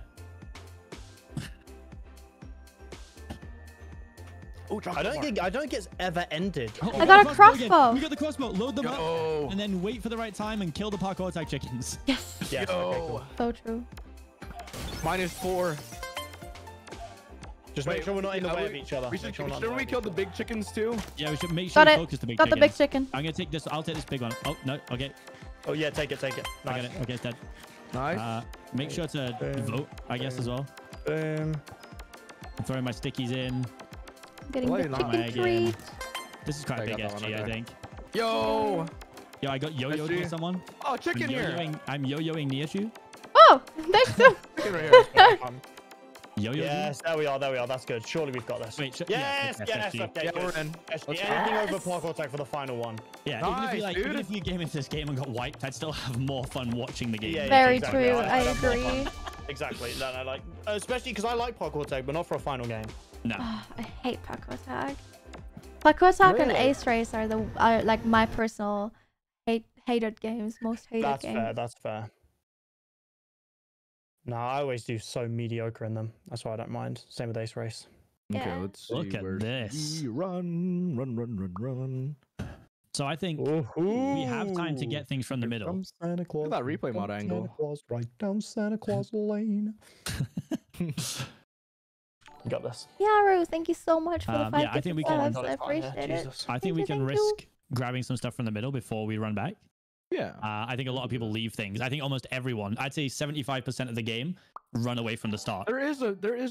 I don't think it's ever ended. Oh, I got a crossbow. We got the crossbow. Load them up and then wait for the right time and kill the parkour tag chickens. Yes. Yes. Okay, cool. So true. -4. Just make sure we're not in the way of each other. Should we kill the big chickens too? Yeah, we should make sure we focus the big chickens. Got the big chicken. I'm gonna take this. I'll take this big one. Oh no. Okay. Oh yeah, take it. Take it. Nice. I got it. Okay, it's dead. Nice. Make sure to vote, I guess, as well. I'm throwing my stickies in. Getting the chicken treat. This is quite a big SG, I think. Yo! Yo, I got yo-yoed by someone. Oh, chicken here! I'm yo-yoing near you. Oh! There's some... Chicken right here. Yo-yo. Yes, there we are, there we are. That's good. Surely we've got this. Wait, yes, yes, yes, okay. We're in. Anything over parkour tag for the final one. Yeah, even if you came into this game and got wiped, I'd still have more fun watching the game. Very true, I agree. Exactly. No, no, like... Especially because I like parkour tag, but not for a final game. No. Oh, I hate parkour tag. Parkour tag and Ace Race are the like my personal hated games, most hated games. That's fair. That's fair. No, I always do so mediocre in them. That's why I don't mind. Same with Ace Race. Yeah. Okay, let's see. Look at this. Run. So I think we have time to get things from the middle. Look at that replay mod angle. Santa Claus, right down Santa Claus Lane. Got this. Yaru, thank you so much for the 5 I think we can. I appreciate it. I think we can risk grabbing some stuff from the middle before we run back. Yeah. I think a lot of people leave things. I think almost everyone. I'd say 75% of the game run away from the start. There is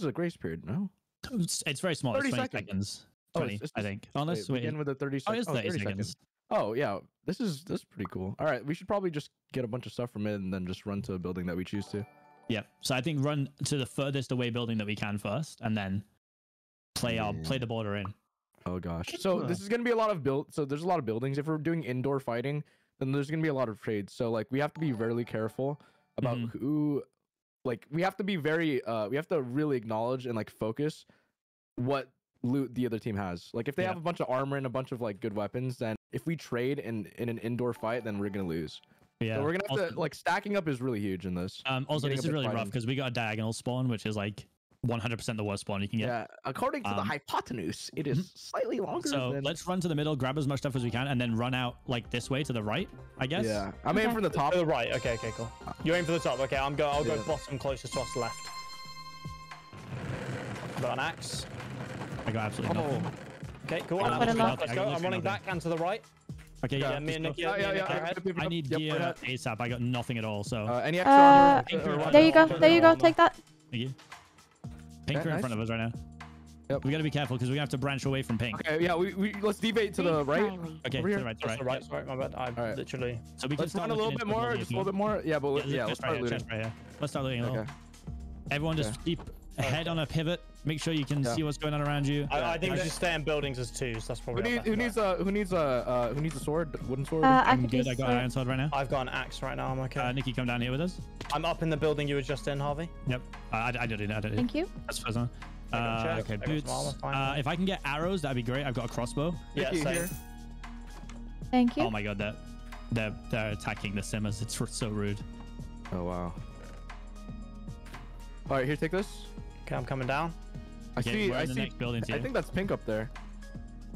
a grace period. No. It's very small. 30 it's 20 seconds. 20, oh, I think. Unless we begin with the 30 seconds. Oh, it's 30 seconds. Oh yeah. This is pretty cool. All right, we should probably just get a bunch of stuff from it and then just run to a building that we choose to. Yeah, so I think run to the furthest away building that we can first, and then play play the border in. Oh gosh, so this is gonna be a lot of So there's a lot of buildings. If we're doing indoor fighting, then there's gonna be a lot of trades. So like we have to be very careful about who, like we have to be very, we have to really acknowledge and like focus what loot the other team has. Like if they have a bunch of armor and a bunch of like good weapons, then if we trade in an indoor fight, then we're gonna lose. Yeah, so we're gonna have to like stacking up is really huge in this. Also, this is really rough because we got a diagonal spawn, which is like 100% the worst spawn you can get. Yeah, according to the hypotenuse, it is slightly longer. So let's run to the middle, grab as much stuff as we can, and then run out like this way to the right, I guess. Yeah, I'm aiming for the top. To the right. Okay, okay, cool. You aim for the top. Okay, I'm going. I'll go bottom closest to us left. I got an axe. I got absolutely nothing. Okay, cool. Let's go. I'm running back and to the right. Okay, yeah, me and Nikki. I need gear ASAP. I got nothing at all, so. Any extra armor? There you go. There you go. Take that. Thank you. Pink are in front of us right now. Yep. We gotta be careful because we have to branch away from pink. Okay, yeah. Let's deviate to the right. Okay, to the right. To the right. Sorry, my bad. I'm literally. So we can start a little bit more. Just a little bit more. Yeah, but yeah, let's start looting. Let's start looting a little. Everyone, just keep ahead on a pivot. Make sure you can see what's going on around you. I think we should stay in buildings as twos. That's probably who needs a sword? Wooden sword? I'm good. I got an iron sword right now. I've got an axe right now. I'm okay. Nikki, come down here with us. I'm up in the building you were just in, Harvey. Yep. I don't do that. Thank you. That's the first one. Okay, boots. If I can get arrows, that'd be great. I've got a crossbow. Yeah, same. Thank you. Oh my god, they're attacking the Simmers. It's so rude. Oh, wow. All right, here, take this. Okay, I'm coming down. I see. I think that's pink up there.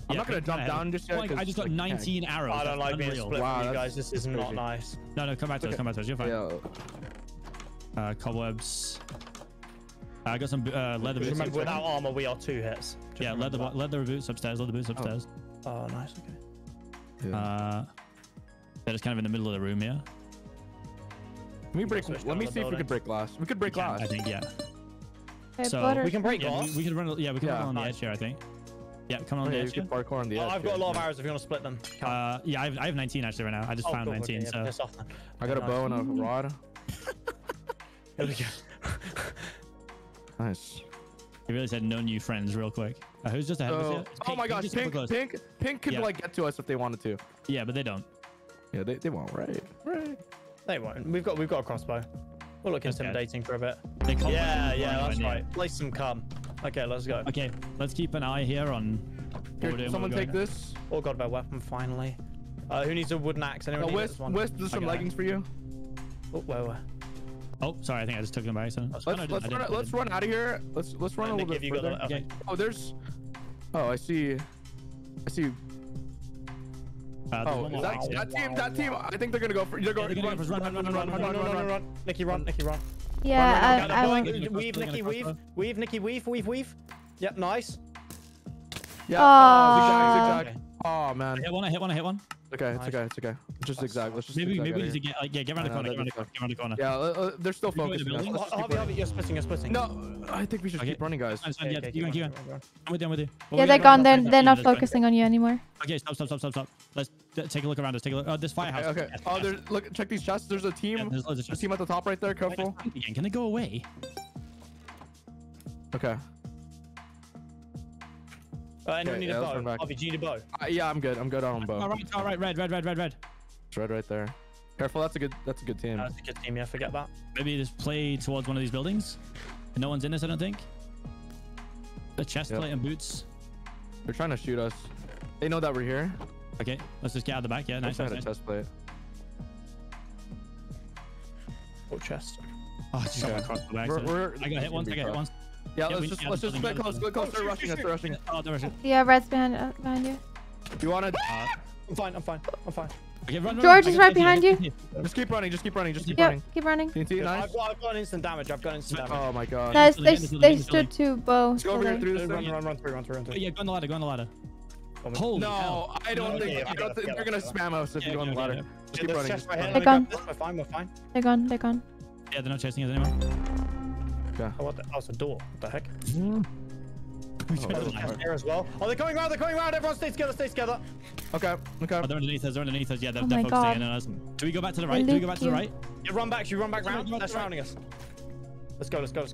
I'm not going to jump down just yet. I just got 19 arrows. I don't like being split from you guys. This is not nice. No, no, come back to us. Come back to us. You're fine. Cobwebs. I got some leather boots. Remember, without armor, we are 2 hits. Yeah, leather boots upstairs. Leather boots upstairs. Oh, nice. Okay. They're just kind of in the middle of the room here. Can we break? Let me see if we could break glass. We could break glass. I think, yeah. So we can break glass. We can run. Yeah, we can run on the edge here. I think. Yeah, come on the edge. Parkour on the edge. I've got a lot of arrows if you want to split them. Yeah, I have 19 actually right now. I just found 19. Okay, so I got a bow and a rod. There we go. Nice. He really said no new friends real quick. Who's just ahead of us? Oh my gosh, Pink could like get to us if they wanted to. Yeah, but they don't. Yeah, they won't, right? Right. They won't. We've got a crossbow. We'll look intimidating for a bit. Yeah, that's right. Place some cum. Okay, let's go. Okay, let's keep an eye here on. Here, someone take this. Oh god, my weapon finally. Who needs a wooden axe? Anyone need this one? Wisp, there's some leggings for you. Oh, where? Oh, sorry, I think I just took them by accident. Let's run out of here. Let's run a little bit further. Okay. Oh, there's. Oh, I see. That team, I think they're gonna go for. Run, Nikki, run. Yeah, Weave, Nikki, weave. Yep, nice. Yeah. Zigzag. Oh man. I hit one. Okay, nice. It's okay. Just zigzag. Let's just. Maybe we need to get around the corner. Get around the corner. Yeah, they're still focused. Harvey, you're splitting. No, I think we should keep running, guys. Yeah, I'm with you. Yeah, they're gone. They're not focusing on you anymore. Okay, stop. Let's take a look around us. Take a look. Oh, this firehouse. Okay. Oh, look. Check these chests. There's a team. There's a team at the top right there. Careful. Can they go away? Okay. Anyone need a bow? Harvey, do you need a bow? Yeah, I'm good on bow. All right, red. It's red right there. Careful, that's a good team. That's a good team, yeah, forget that. Maybe just play towards one of these buildings. No one's in this, I don't think. The chest plate and boots. They're trying to shoot us. They know that we're here. Okay, let's just get out of the back, yeah, nice. I had a chest plate. Oh, chest. Oh, just got across the back. I got hit once. Yeah, let's just split close. They're rushing. They're rushing. Yeah, Red's behind you. You want to? I'm fine. Okay, run. George is right behind you. Just keep running. Keep running. TNT, nice. I've got instant damage. Oh my god. Guys, they stood to bow. Let's go over here through this. Run through. Yeah, go on the ladder. Holy hell. No, I don't think they're gonna spam us if you go on the ladder. Just keep running. They're gone. They're gone. Yeah, they're not chasing us anymore. Yeah. Oh, it's a door. What the heck? Mm. Here as well. Oh, they're coming around. Everyone stay together. Okay. Oh, they're underneath us. Yeah, they're focusing on us. Do we go back to the right? Yeah, run back. You run back round. They're surrounding us. Let's go.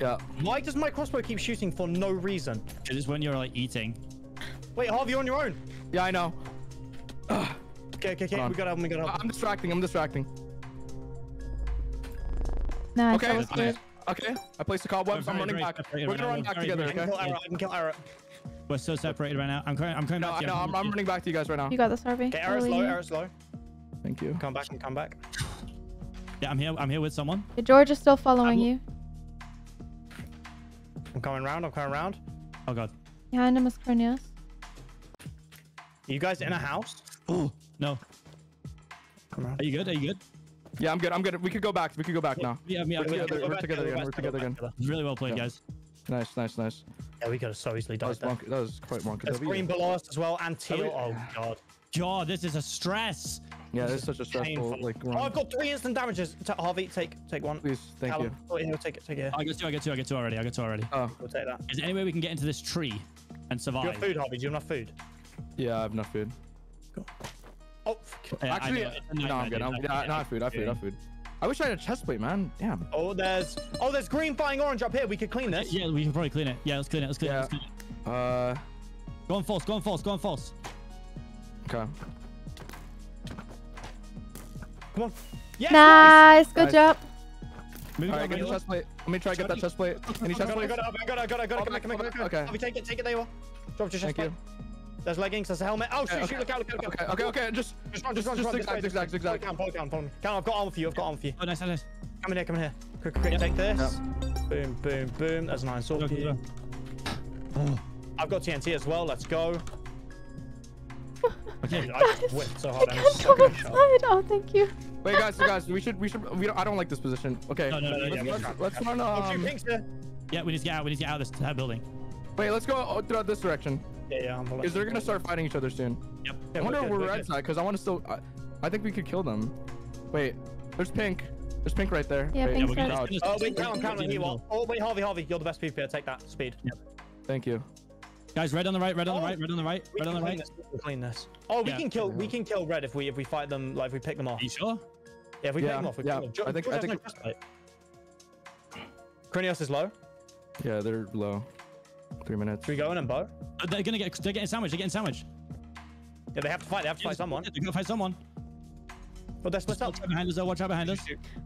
Yeah. Why does my crossbow keep shooting for no reason? It is when you're like eating. Wait, Harvey, you're on your own. Yeah, I know. Okay. We gotta help. I'm distracting. No, okay. Okay, I placed the cobwebs. I'm running back. We're gonna run back together. Okay. I can kill Ara. We're so separated right now. I'm coming back. No, I'm running back to you guys right now. You got this, Harvey. Okay, Ara's low. Thank you. Come back. Yeah, I'm here with someone. Yeah, George is still following you. I'm coming round. Oh god. Behind him is Cornelius. Are you guys in a house? Oh no. Are you good? Yeah, I'm good. We could go back now. Yeah. We're together again. Really well played, guys. Nice. Yeah, we could have so easily died. That was quite wonky. There's green below us as well, and teal. Oh, God. God, this is a stress. Yeah, this is such a stressful, like, run. Oh, I've got 3 instant damages. Harvey, take one. Please, thank you. Oh, yeah, take it. I got two already. Oh. We'll take that. Is there any way we can get into this tree and survive? Do you have food, Harvey? Do you have enough food? Yeah, I have enough food. Cool. Oh, actually, no, I'm good. I have food. I wish I had a chest plate, man. Damn. Oh, there's green fighting orange up here. We could clean this. Yeah, we can probably clean it. Yeah, let's clean it. Go on false. Okay. Come on. Yes, nice. Good job. Alright, get the chest plate. Let me try to get that chest plate. Any chest plate? I got it. Come back. Okay. Take it. There you are. Drop your chest plate. Thank you. There's leggings, there's a helmet. Oh, shoot, shoot, look out. Okay, just zigzag. Pull it down. I've got arm for you, Oh, nice. Come in here. Quick, yep. Take this. Yep. Boom. There's an iron sword for you. Oh. I've got TNT as well, let's go. Okay, I just whipped so hard. I can't come inside. Oh, thank you. Wait, guys, we should, I don't like this position. Okay. Let's run, yeah, we need to get out, of this building. Wait, let's go throughout this direction. Yeah, because they're gonna start fighting each other soon. Yep. I wonder if we're right side, because I want to still. I think we could kill them. Wait, there's pink. There's pink right there. Yeah, pink's right. Oh wait, count on you all. Oh wait, Harvey, you're the best PvP. Take that speed. Yep. Thank you. Guys, red on the right. We clean this. Oh, we can kill red if we fight them, like if we pick them off. Are you sure? Yeah, if we pick them off, we can kill them. I think. Kranios is low. Yeah, they're low. 3 minutes. Should we go in and bow? They're getting sandwiched. Yeah, they have to fight someone. They're gonna fight someone. But they're split up. Watch out behind us.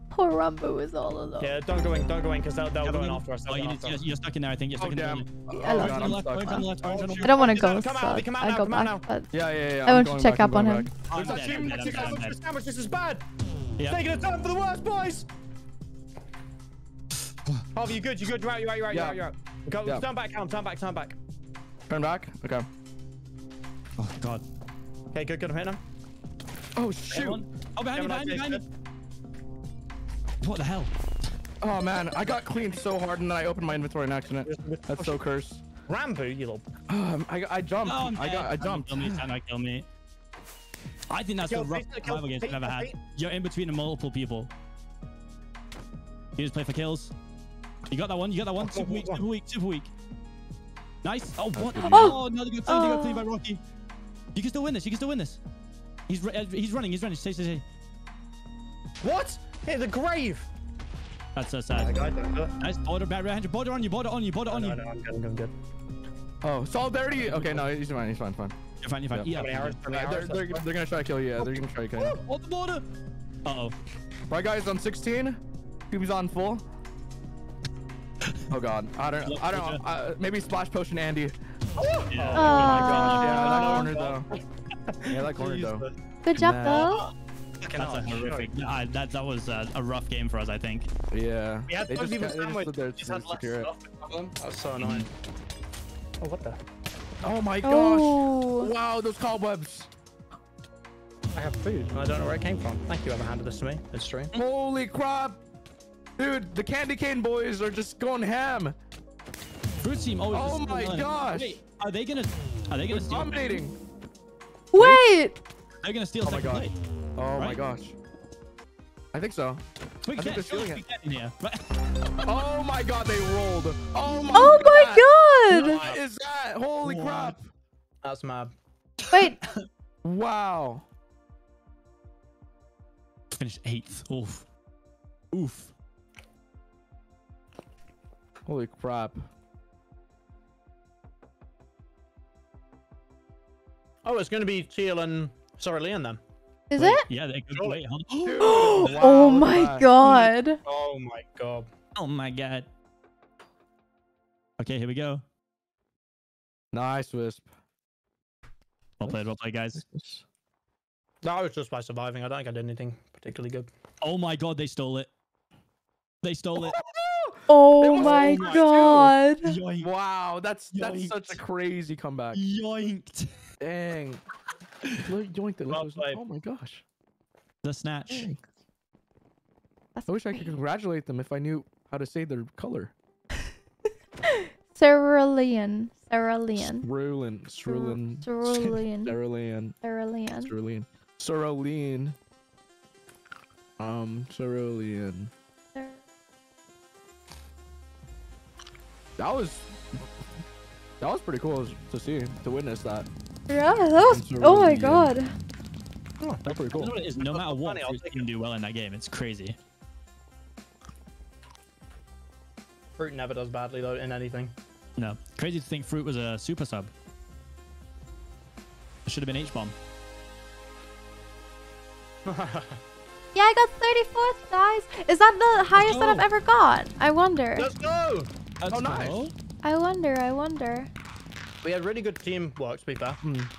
Poor Rambo is all alone. Yeah, don't go in, because they'll go in after us. Oh, you're stuck in there, I think. You're stuck in there. I don't want to go. I go back. Yeah. I want to check up on him. This is bad. It's taking a turn for the worst, boys. Harvey, you good? You're out. Go, turn back. Turn back? Okay. Oh, God. Okay, good, I'm hitting him. Oh, shoot. Oh, behind you. What the hell? Oh, man, I got cleaned so hard and then I opened my inventory in accident. That's so cursed. Rambo, you little... I jumped. Oh, I jumped. Kill me. I think that's the roughest survival game I've ever had. You're in between multiple people. You just play for kills. You got that one. Super weak. Nice. Oh, what? Oh, another good play. Good play by Rocky. You can still win this. He's running. Stay. What? Hit the grave. That's so sad. Nice. Border on you. I'm good. Oh, solidarity. Okay, no, he's fine. You're fine. Yeah. They're gonna try to kill you. Yeah, they're gonna try to kill you. On the border. Uh-oh. Right, guys, I'm 16. Cube's on full. Oh God, I don't know. Maybe splash potion, Andy. Yeah. Oh my God, I like corner though. Good job though. That's horrific. That was a rough game for us, I think. Yeah. We had that was so annoying. Oh, what the? Oh my gosh! Oh. Wow, those cobwebs. I have food. I don't know where it came from. Thank you, whoever handed this to me. It's true. Holy crap! Dude, the candy cane boys are just going ham. Fruit team always. Oh my gosh! Wait, are they gonna steal? Dominating. Wait. They're gonna steal. Oh my gosh. Oh my gosh. I think so. I think they're stealing it. Oh my God, they rolled. Oh my God. What is that? Holy crap! That's mad. Wait. Wow. Finished 8th. Oof. Holy crap. Oh, it's going to be Teal and Leon then. Is wait, it? Yeah, they could wait. Oh, wow, oh my God. Oh my God. Okay, here we go. Nice, Wisp. Well played, guys. That was just by surviving. I don't think I did anything particularly good. Oh my God, they stole it. Oh my God! Wow, that's such a crazy comeback. Yoinked! Dang! Yoinked it! Oh my gosh! The snatch. Dang. I wish I could congratulate them if I knew how to say their color. Cerulean. That was pretty cool to see, to witness that. Yeah, that was, oh my God. Oh, that's pretty cool. It is, no matter what, you can do well in that game. It's crazy. Fruit never does badly though in anything. No, crazy to think Fruit was a super sub. It should have been H-bomb. Yeah, I got 34th, guys. Is that the highest that I've ever got? I wonder. Let's go. That's nice. I wonder. We had really good teamwork, to be fair. I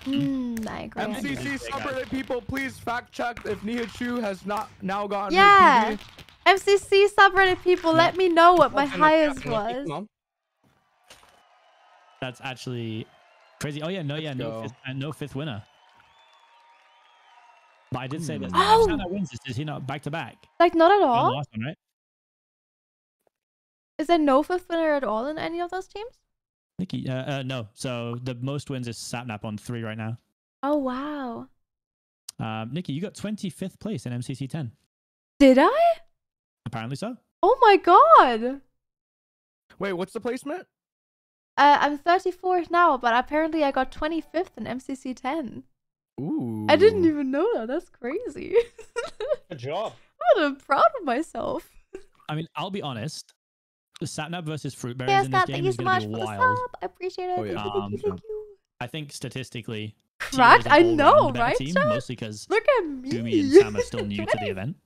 agree. MCC separate people, please fact check if Nihachu has not now gotten. Yeah. MCC subreddit people, let me know what my highest was. That's actually crazy. Oh yeah, no, yeah, no fifth winner. But I did say that. Oh, Sam wins this. Is he not back to back? Like not at all. The last one, right? Is there no fifth winner at all in any of those teams? Nikki, no. So the most wins is Sapnap on 3 right now. Oh wow. Nikki, you got 25th place in MCC 10. Did I? Apparently so. Oh my god. Wait, what's the placement? I'm 34th now, but apparently I got 25th in MCC 10. Ooh. I didn't even know that. That's crazy. Good job. I'm proud of myself. I mean, I'll be honest. The Sapnap versus Fruitberries in this game is going to be wild. Thank you so much for the sub. I appreciate it. Oh, yeah. Thank you. I think statistically... Cracked? I know, right? Team, mostly because Gumi and Sam are still new to the event.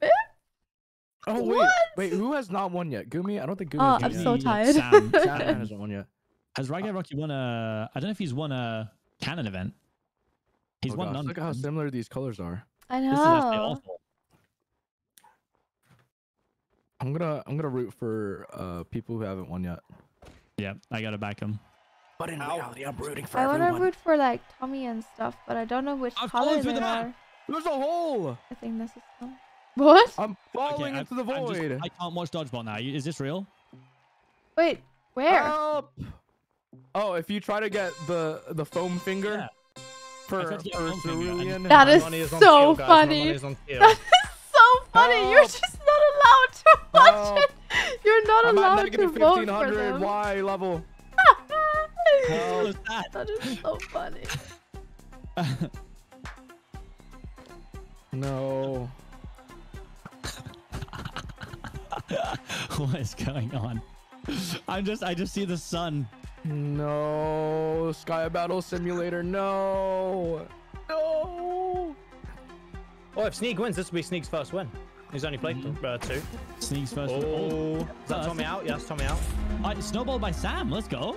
Oh, wait. Wait, who has not won yet? Gumi? I don't think Gumi has won yet. Oh, I'm so tired. Sam hasn't won yet. Has Rygar Rocky won a... I don't know if he's won a canon event. He's won none. Look at how similar these colors are. I know. This is actually awful. I'm gonna root for people who haven't won yet. Yeah, I gotta back him. But in reality, I'm rooting for everyone. I wanna root for like Tommy and stuff, but I don't know which color they are. There's a hole. I think this is fun. What? I'm falling into the void. I can't watch dodgeball now. Is this real? Wait, where? Help! Oh, if you try to get the foam finger for Cerulean, that is so funny. That is so funny. You're just not allowed to watch it. You're not allowed to vote for them. Y level. That is so funny. No. What is going on? I just see the sun. No. Sky Battle Simulator. No. No. Oh, if Sneak wins, this will be Sneak's first win. He's only played 2. Sneak's first win. Oh. Is that Tommy out? Yeah, that's Tommy out. Snowballed by Sam. Let's go.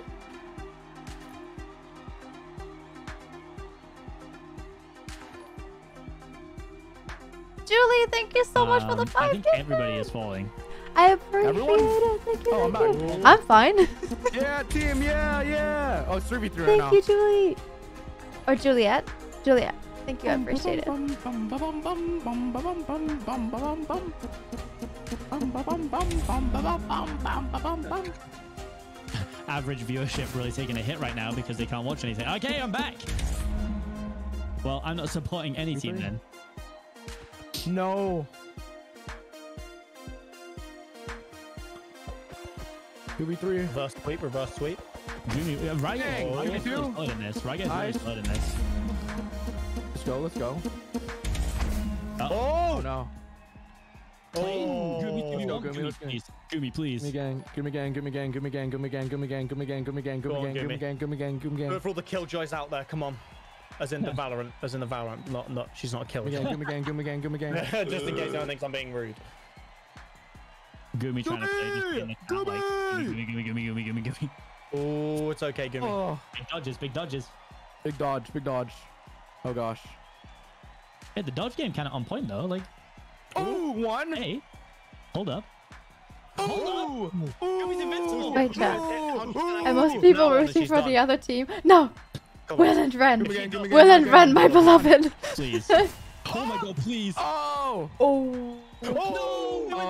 Julie, thank you so much for the 5 I think everybody is falling. I appreciate it. Thank you. Oh, I'm fine. Yeah, team. Yeah, yeah. Oh, it's 3v3 right now. Thank you, Julie. Or Juliet. Juliet. Thank you. I appreciate it. Average viewership really taking a hit right now because they can't watch anything. Okay, I'm back. Well, I'm not supporting any team then. No. Reverse sweep. Right in this. Right in this. Let's go, let's go. Oh no. Gumi, please. Gumi gang. Go for all the killjoys out there, come on. As in the Valorant, not she's not a killer. Gumi gang. Just in case anyone thinks I'm being rude. Gumi trying to play this game. Gumi. Oh, it's okay, Gumi. Oh. Big dodges. Big dodge. Oh gosh. Yeah, the dodge game kind of on point though. Like. Oh, one. Hey, hold up. Hold up. Gumi's invincible. Wait, chat. And most people rooting for the other team. No. Will and Ren, my beloved. Please. Oh my god, please. Oh. Oh. Oh. No.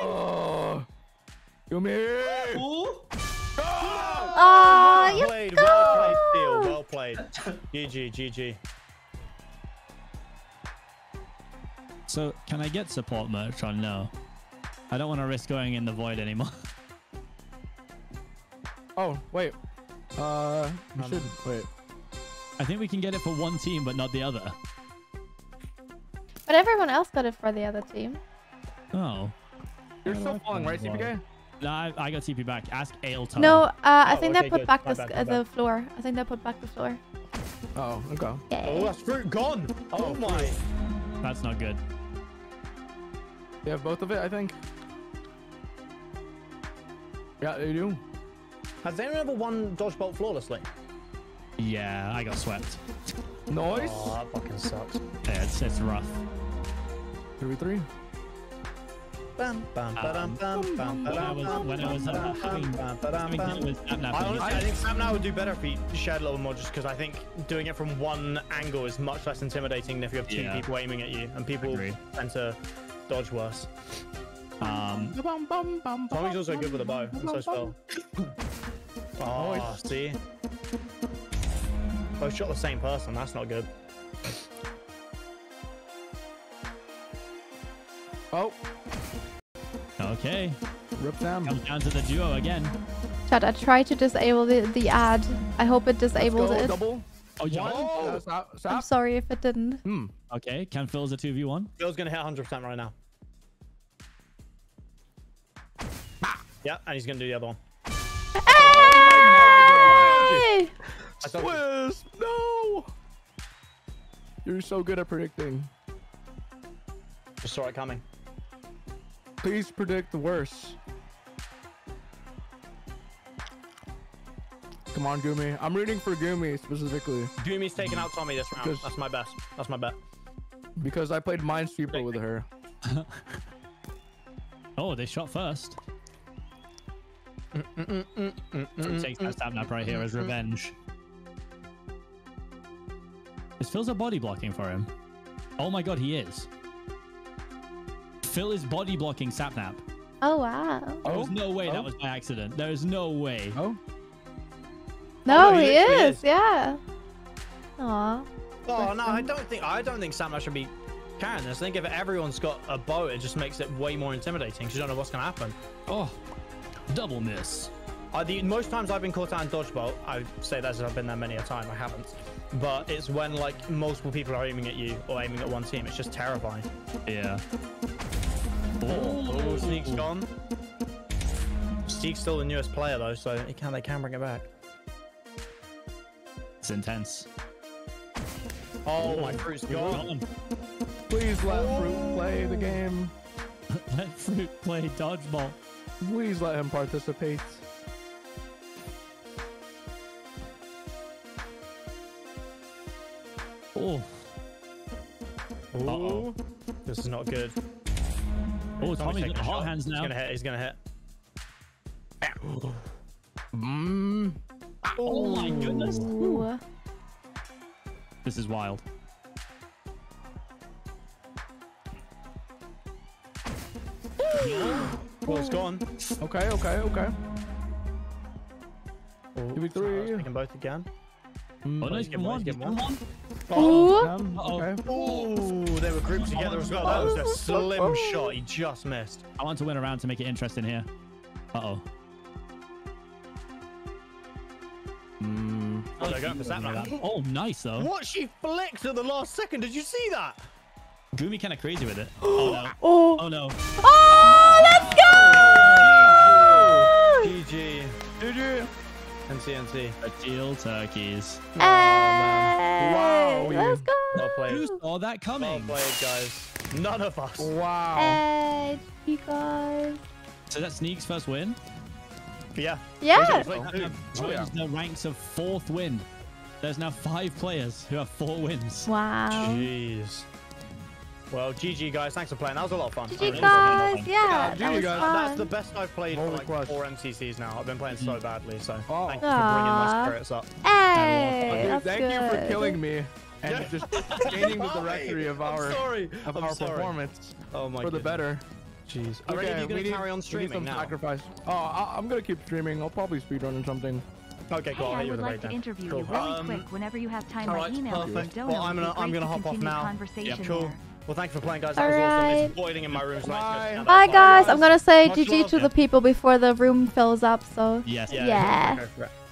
Oh. Come here. Oh. Ah, yes. Well played. GG, GG. So, can I get support merch on now? I don't want to risk going in the void anymore. Oh, wait. We shouldn't. Wait. I think we can get it for one team, but not the other. But everyone else got it for the other team. Oh. You're still falling, right, CPK? No, I got TP back. Ask Ale Time. No, I think they put back the floor. I think they put back the floor. Oh, okay. Yay. Oh, that's Fruit gone. Oh my. That's not good. They have both of it, I think. Yeah, they do. Has anyone ever won dodge bolt flawlessly? Yeah, I got swept. Nice. Oh, that fucking sucks. Yeah, it's rough. 3v3. I think Sapnap would do better if he shared a little more, just because I think doing it from one angle is much less intimidating than if you have two people aiming at you, and people tend to dodge worse. Tommy's also good with a bow, and so is Phil. Oh, see? Both shot the same person, that's not good. Oh. Okay. Rip down. Comes down to the duo again. Chad, I tried to disable the ad. I hope it disabled it. Double. Oh, oh. Stop. I'm sorry if it didn't. Okay. Can Phil's a 2v1? Phil's going to hit 100% right now. Yeah, and he's going to do the other one. Hey! Oh, Swiss, no! You're so good at predicting. Just saw it coming. Please predict the worst. Come on, Gumi. I'm rooting for Gumi specifically. Gumi's taking out Tommy this round. Because that's my best. That's my bet. Because I played Minesweeper with her. Oh, they shot first. Takes that Sapnap right here as revenge. Is Phil's a body blocking for him? Oh my god, he is. Phil is body blocking Sapnap. Oh wow. Oh, there's no way that was by accident. There is no way. Oh. No, he is. Yeah. Aww. Oh no, I don't think Sapnap should be carrying this. I think if everyone's got a bow, it just makes it way more intimidating because you don't know what's gonna happen. Oh, double miss. The most times I've been caught out in dodge bolt, I say that as I've been there many a time. I haven't. But it's when like multiple people are aiming at you or aiming at one team. It's just terrifying. Yeah. Oh, Sneak's gone. Sneak's still the newest player though, so they can bring it back. It's intense. Oh, my Fruit's gone. Please let Fruit play the game. Let Fruit play dodgeball. Please let him participate. Oh. Uh-oh. This is not good. Oh, Tommy's got the hot hands now. He's gonna hit. He's gonna hit. Oh my goodness. Ooh. This is wild. Well, it's gone. Okay, okay, okay. 2v3. We can both again. Oh, no, he's getting one. Oh, they were grouped together as well. That was a slim shot. He just missed. I want to win a round to make it interesting here. Uh-oh. Oh, they're going for Sapnap. Oh, nice, though. What? She flicked at the last second. Did you see that? Gumi kind of crazy with it. Oh, no. Oh, no. Oh, let's go! GG. GG. NC. A deal turkeys. Oh, man. Wow. Let's go. Well played. Who saw that coming? Well played, guys. None of us. Wow. Hey, you guys. So that's Sneak's first win? Yeah. Yeah. There's now ranks of fourth win. There's now 5 players who have 4 wins. Wow. Jeez. Well, GG, guys. Thanks for playing. That was a lot of fun. GG, guys. Yeah, that was fun. That's the best I've played for like 4 MCCs now. I've been playing so badly, so thanks for bringing my spirits up. Hey, thank you for killing me and just changing the directory of our performance for the better. Jeez. Okay, are you going to carry on streaming now? Sacrifice. Oh, I'm going to keep streaming. I'll probably speedrun something. Okay, cool. I would like to interview you really quick whenever you have time. All right, perfect. Well, I'm going to hop off now. Yeah, cool. Well, thanks for playing, guys. That was awesome. It's boiling in my room. Bye. Bye, guys. I'm going to say GG to the people before the room fills up. So, yeah.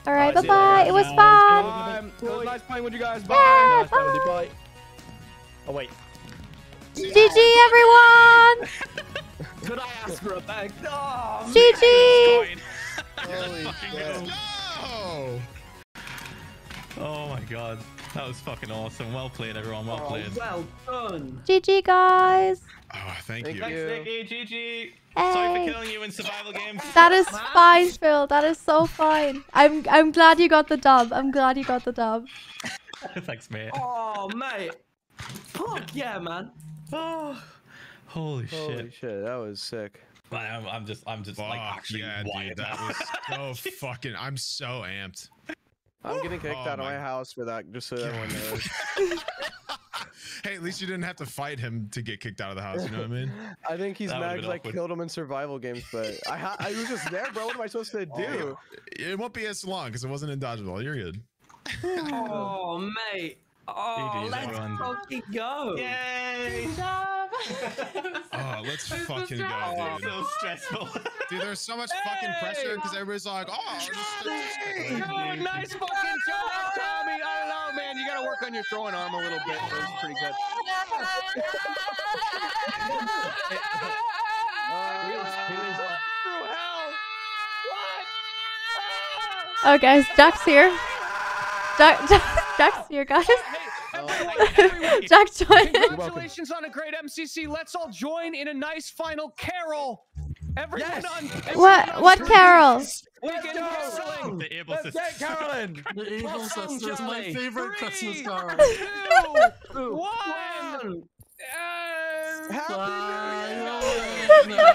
All right, bye-bye. It was fun. It was nice playing with you guys. Bye. Bye. Oh, wait. GG, everyone. Could I ask for a bag? Oh, GG. Holy shit. Let's go. Oh my god, that was fucking awesome. Well played, everyone. Well played. Well done. GG, guys. Oh, thank you. Thanks, Nikki. GG. Hey. Sorry for killing you in survival games. That is fine, Phil. That is so fine. I'm glad you got the dub. I'm glad you got the dub. Thanks, mate. Oh, mate. Fuck yeah, man. Oh, holy shit. That was sick. I'm just like actually wired. That was so fucking. I'm so amped. I'm getting kicked out of my house for that, just so everyone knows. Hey, at least you didn't have to fight him to get kicked out of the house, you know what I mean? I think he's mad because I killed him in survival games, but I was just there, bro. What am I supposed to do? It won't be as long because it wasn't in dodgeball. You're good. Oh, mate. Oh, let's fucking go. Yay. Oh, let's fucking go, dude. So stressful. Dude, there's so much fucking pressure because everybody's like, oh, Tommy! Nice fucking job, Tommy. I don't know, man. You gotta work on your throwing arm a little bit. That's pretty good. Oh, guys, Jack's here. Jack's here, guys. Jack joined. Congratulations on a great MCC. Let's all join in a nice final carol. Everyone what carol? The Able Sisters. Carolyn. The Able Sisters. My favorite Christmas carol. 2, 1. Happy New Year.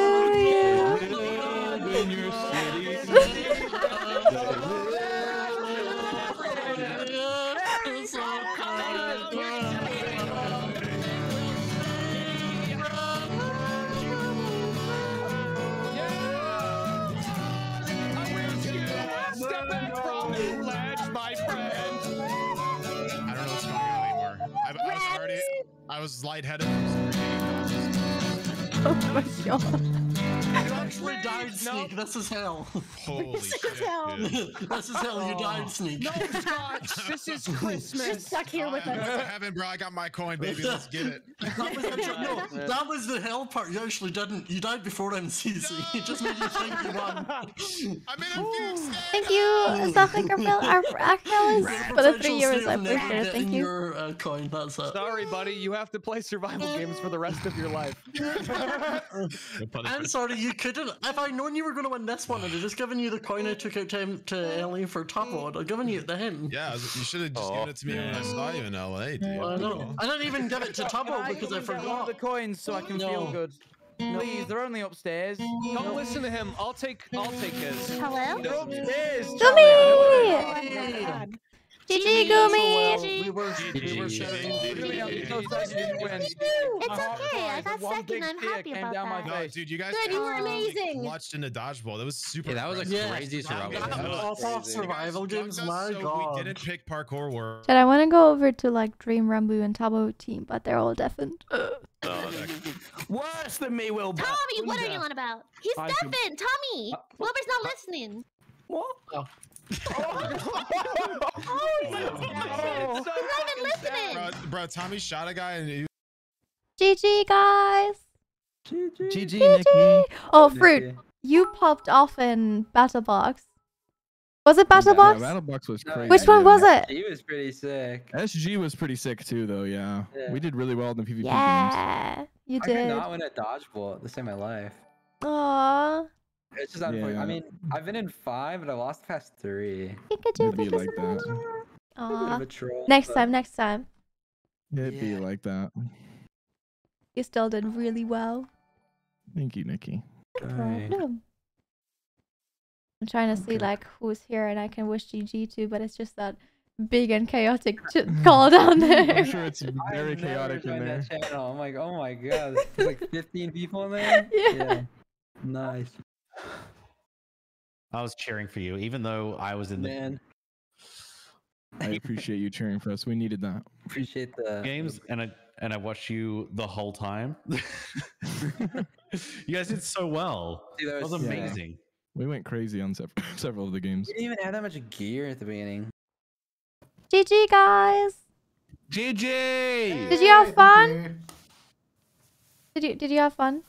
I was lightheaded. Oh my god. You actually died, Sneak. This is hell. Holy shit. This is hell. This is hell. You died, Sneak. No, Scott. This is Christmas. Just stuck here with us. I haven't, bro. I got my coin, baby. Let's get it. That was the hell part. You actually didn't. You died before MCC. No. It just made you think you won. Thank you, Sapnap. Our fellas for the 3 years. I appreciate it. Thank you. Your coin. That's it. Sorry, buddy. You have to play survival games for the rest of your life. I'm sorry, you couldn't. If I'd known you were going to win this one, I'd have just given you the coin I took out to LA for Tapo. I'd have given you it to him. Yeah, you should have just given it to me when I saw you in LA, dude. I didn't even give it to Tapo because I forgot. All the coins so I can feel good. Please, they're only upstairs. Don't listen to him. I'll take his. Hello? They're upstairs. Gumi! GG, Gumi! We were shouting. It's okay. I got second. I'm happy about that. No, dude, you guys were amazing. Watched into dodgeball. That was super. That was like crazy survival games. My god. We didn't pick parkour world. Did I want to go over to like Dream, Rambo, and Tubbo team, but they're all deafened. Worse than me, Will. Tommy, what are you on about? He's deafened. Tommy, Wilbur's not listening. What? Bro, Tommy shot a guy and he... GG, guys. GG, Nikki. Oh, Fruit, you popped off in Battle Box. Was it Battle Box? Yeah, Battle Box was crazy. Which one was it? He was pretty sick. SG was pretty sick too, though. Yeah. We did really well in the PvP games. Yeah, you did. I could not win a dodgeball at the same of my life. Aww. It's just I mean, I've been in 5, but I lost past 3. It'd be like that. Aww. Troll, next time. It'd be like that. You still did really well. Thank you, Nikki. No problem. I'm trying to see like who's here, and I can wish GG to, but it's just that big and chaotic call down there. I'm sure it's very chaotic in there. I'm like, oh my god, there's like 15 people in there. Yeah. Nice. I was cheering for you, even though I was in I appreciate you cheering for us. We needed that. Appreciate the games, and I watched you the whole time. You guys did so well. Dude, that was amazing. We went crazy on several of the games. We didn't even have that much gear at the beginning. GG, guys. GG! Did you have fun? Did you have fun?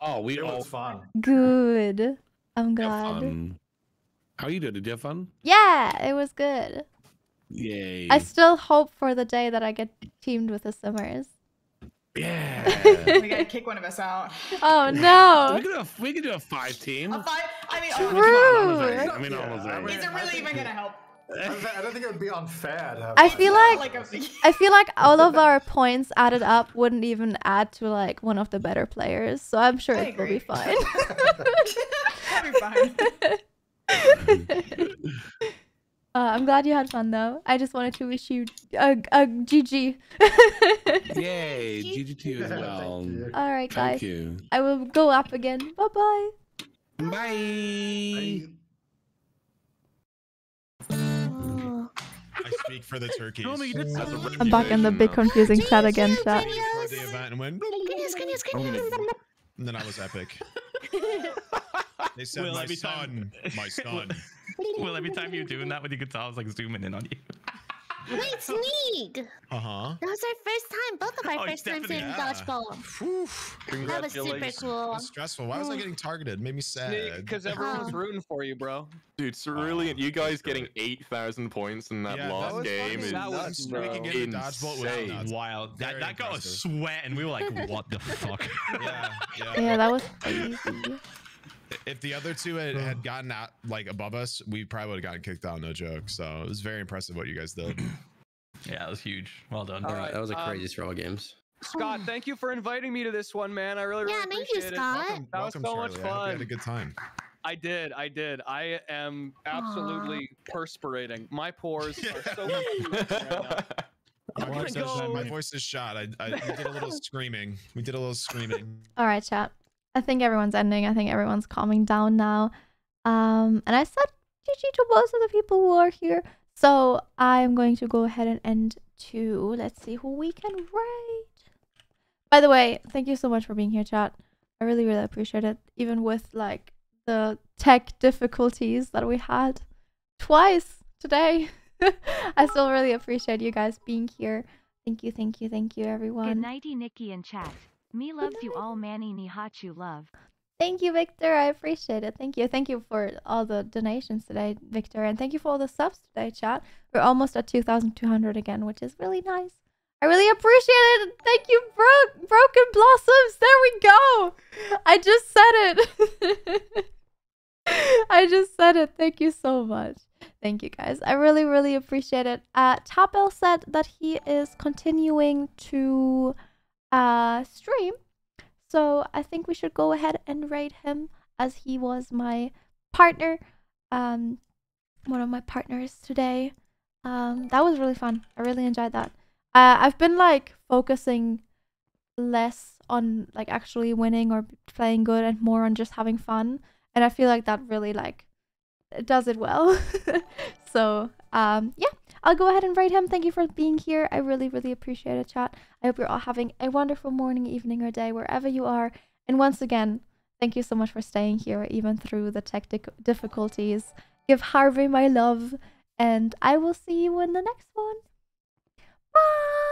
Oh, we all fun. Good. I'm glad. How you doing? Did you have fun? Yeah, it was good. Yay. I still hope for the day that I get teamed with the Simmers. Yeah. We gotta kick one of us out. Oh no. we could do a five team. A five? I mean, True. Is it really even gonna help? I don't think it would be unfair to have I feel like all of our points added up wouldn't even add to like one of the better players, so I'm sure it will be fine. It'll be fine. I'm glad you had fun though. I just wanted to wish you a GG. Yay, GG to you as well. All right, guys. Thank you. I will go up again. Bye-bye. Bye. Bye. I speak for the turkeys. I'm back in the big confusing chat again, chat. And then I was epic. They said, well, my son. Well, every time you're doing that with your guitar, I was like zooming in on you. Wait, Sneak! Uh-huh. That was our first time, both of our first times in dodgeball. Oof. That was super cool. That's stressful. Why was I getting targeted? It made me sad. Because everyone was rooting for you, bro. Dude, Cerulean, you guys getting 8,000 points in that last game is insane. Wow, that got us sweating. We were like, what the fuck? Yeah, that was crazy. If the other two had gotten out like above us, we probably would have gotten kicked out, no joke. So it was very impressive what you guys did. Yeah, it was huge. Well done. All right, that was a crazy straw games. Scott, thank you for inviting me to this one, man. I really appreciate it. Yeah, thank you, Scott. That was so much fun. I had a good time. I did. I am absolutely perspirating. My pores are so right now. My voice is shot. I did a little screaming. We did a little screaming. All right, chat. I think everyone's ending. I think everyone's calming down now. And I said GG to most of the people who are here. So I'm going to go ahead and end to, let's see who we can rate. By the way, thank you so much for being here, chat. I really, really appreciate it. Even with like the tech difficulties that we had twice today. I still really appreciate you guys being here. Thank you, thank you, thank you, everyone. Good nighty, Nikki and chat. Me loves you all, Manny Nihachu love. Thank you, Victor. I appreciate it. Thank you. Thank you for all the donations today, Victor. And thank you for all the subs today, chat. We're almost at 2,200 again, which is really nice. I really appreciate it. Thank you, Broken Blossoms. There we go. I just said it. I just said it. Thank you so much. Thank you, guys. I really, really appreciate it. TapL said that he is continuing to... stream, so I think we should go ahead and rate him, as he was my partner, one of my partners today. That was really fun. I really enjoyed that. I've been like focusing less on like actually winning or playing good and more on just having fun, and I feel like that really like it does it well. So yeah, I'll go ahead and rate him. Thank you for being here. I really, really appreciate it, chat. I hope you're all having a wonderful morning, evening, or day, wherever you are. And once again, thank you so much for staying here, even through the tech difficulties. Give Harvey my love, and I will see you in the next one. Bye!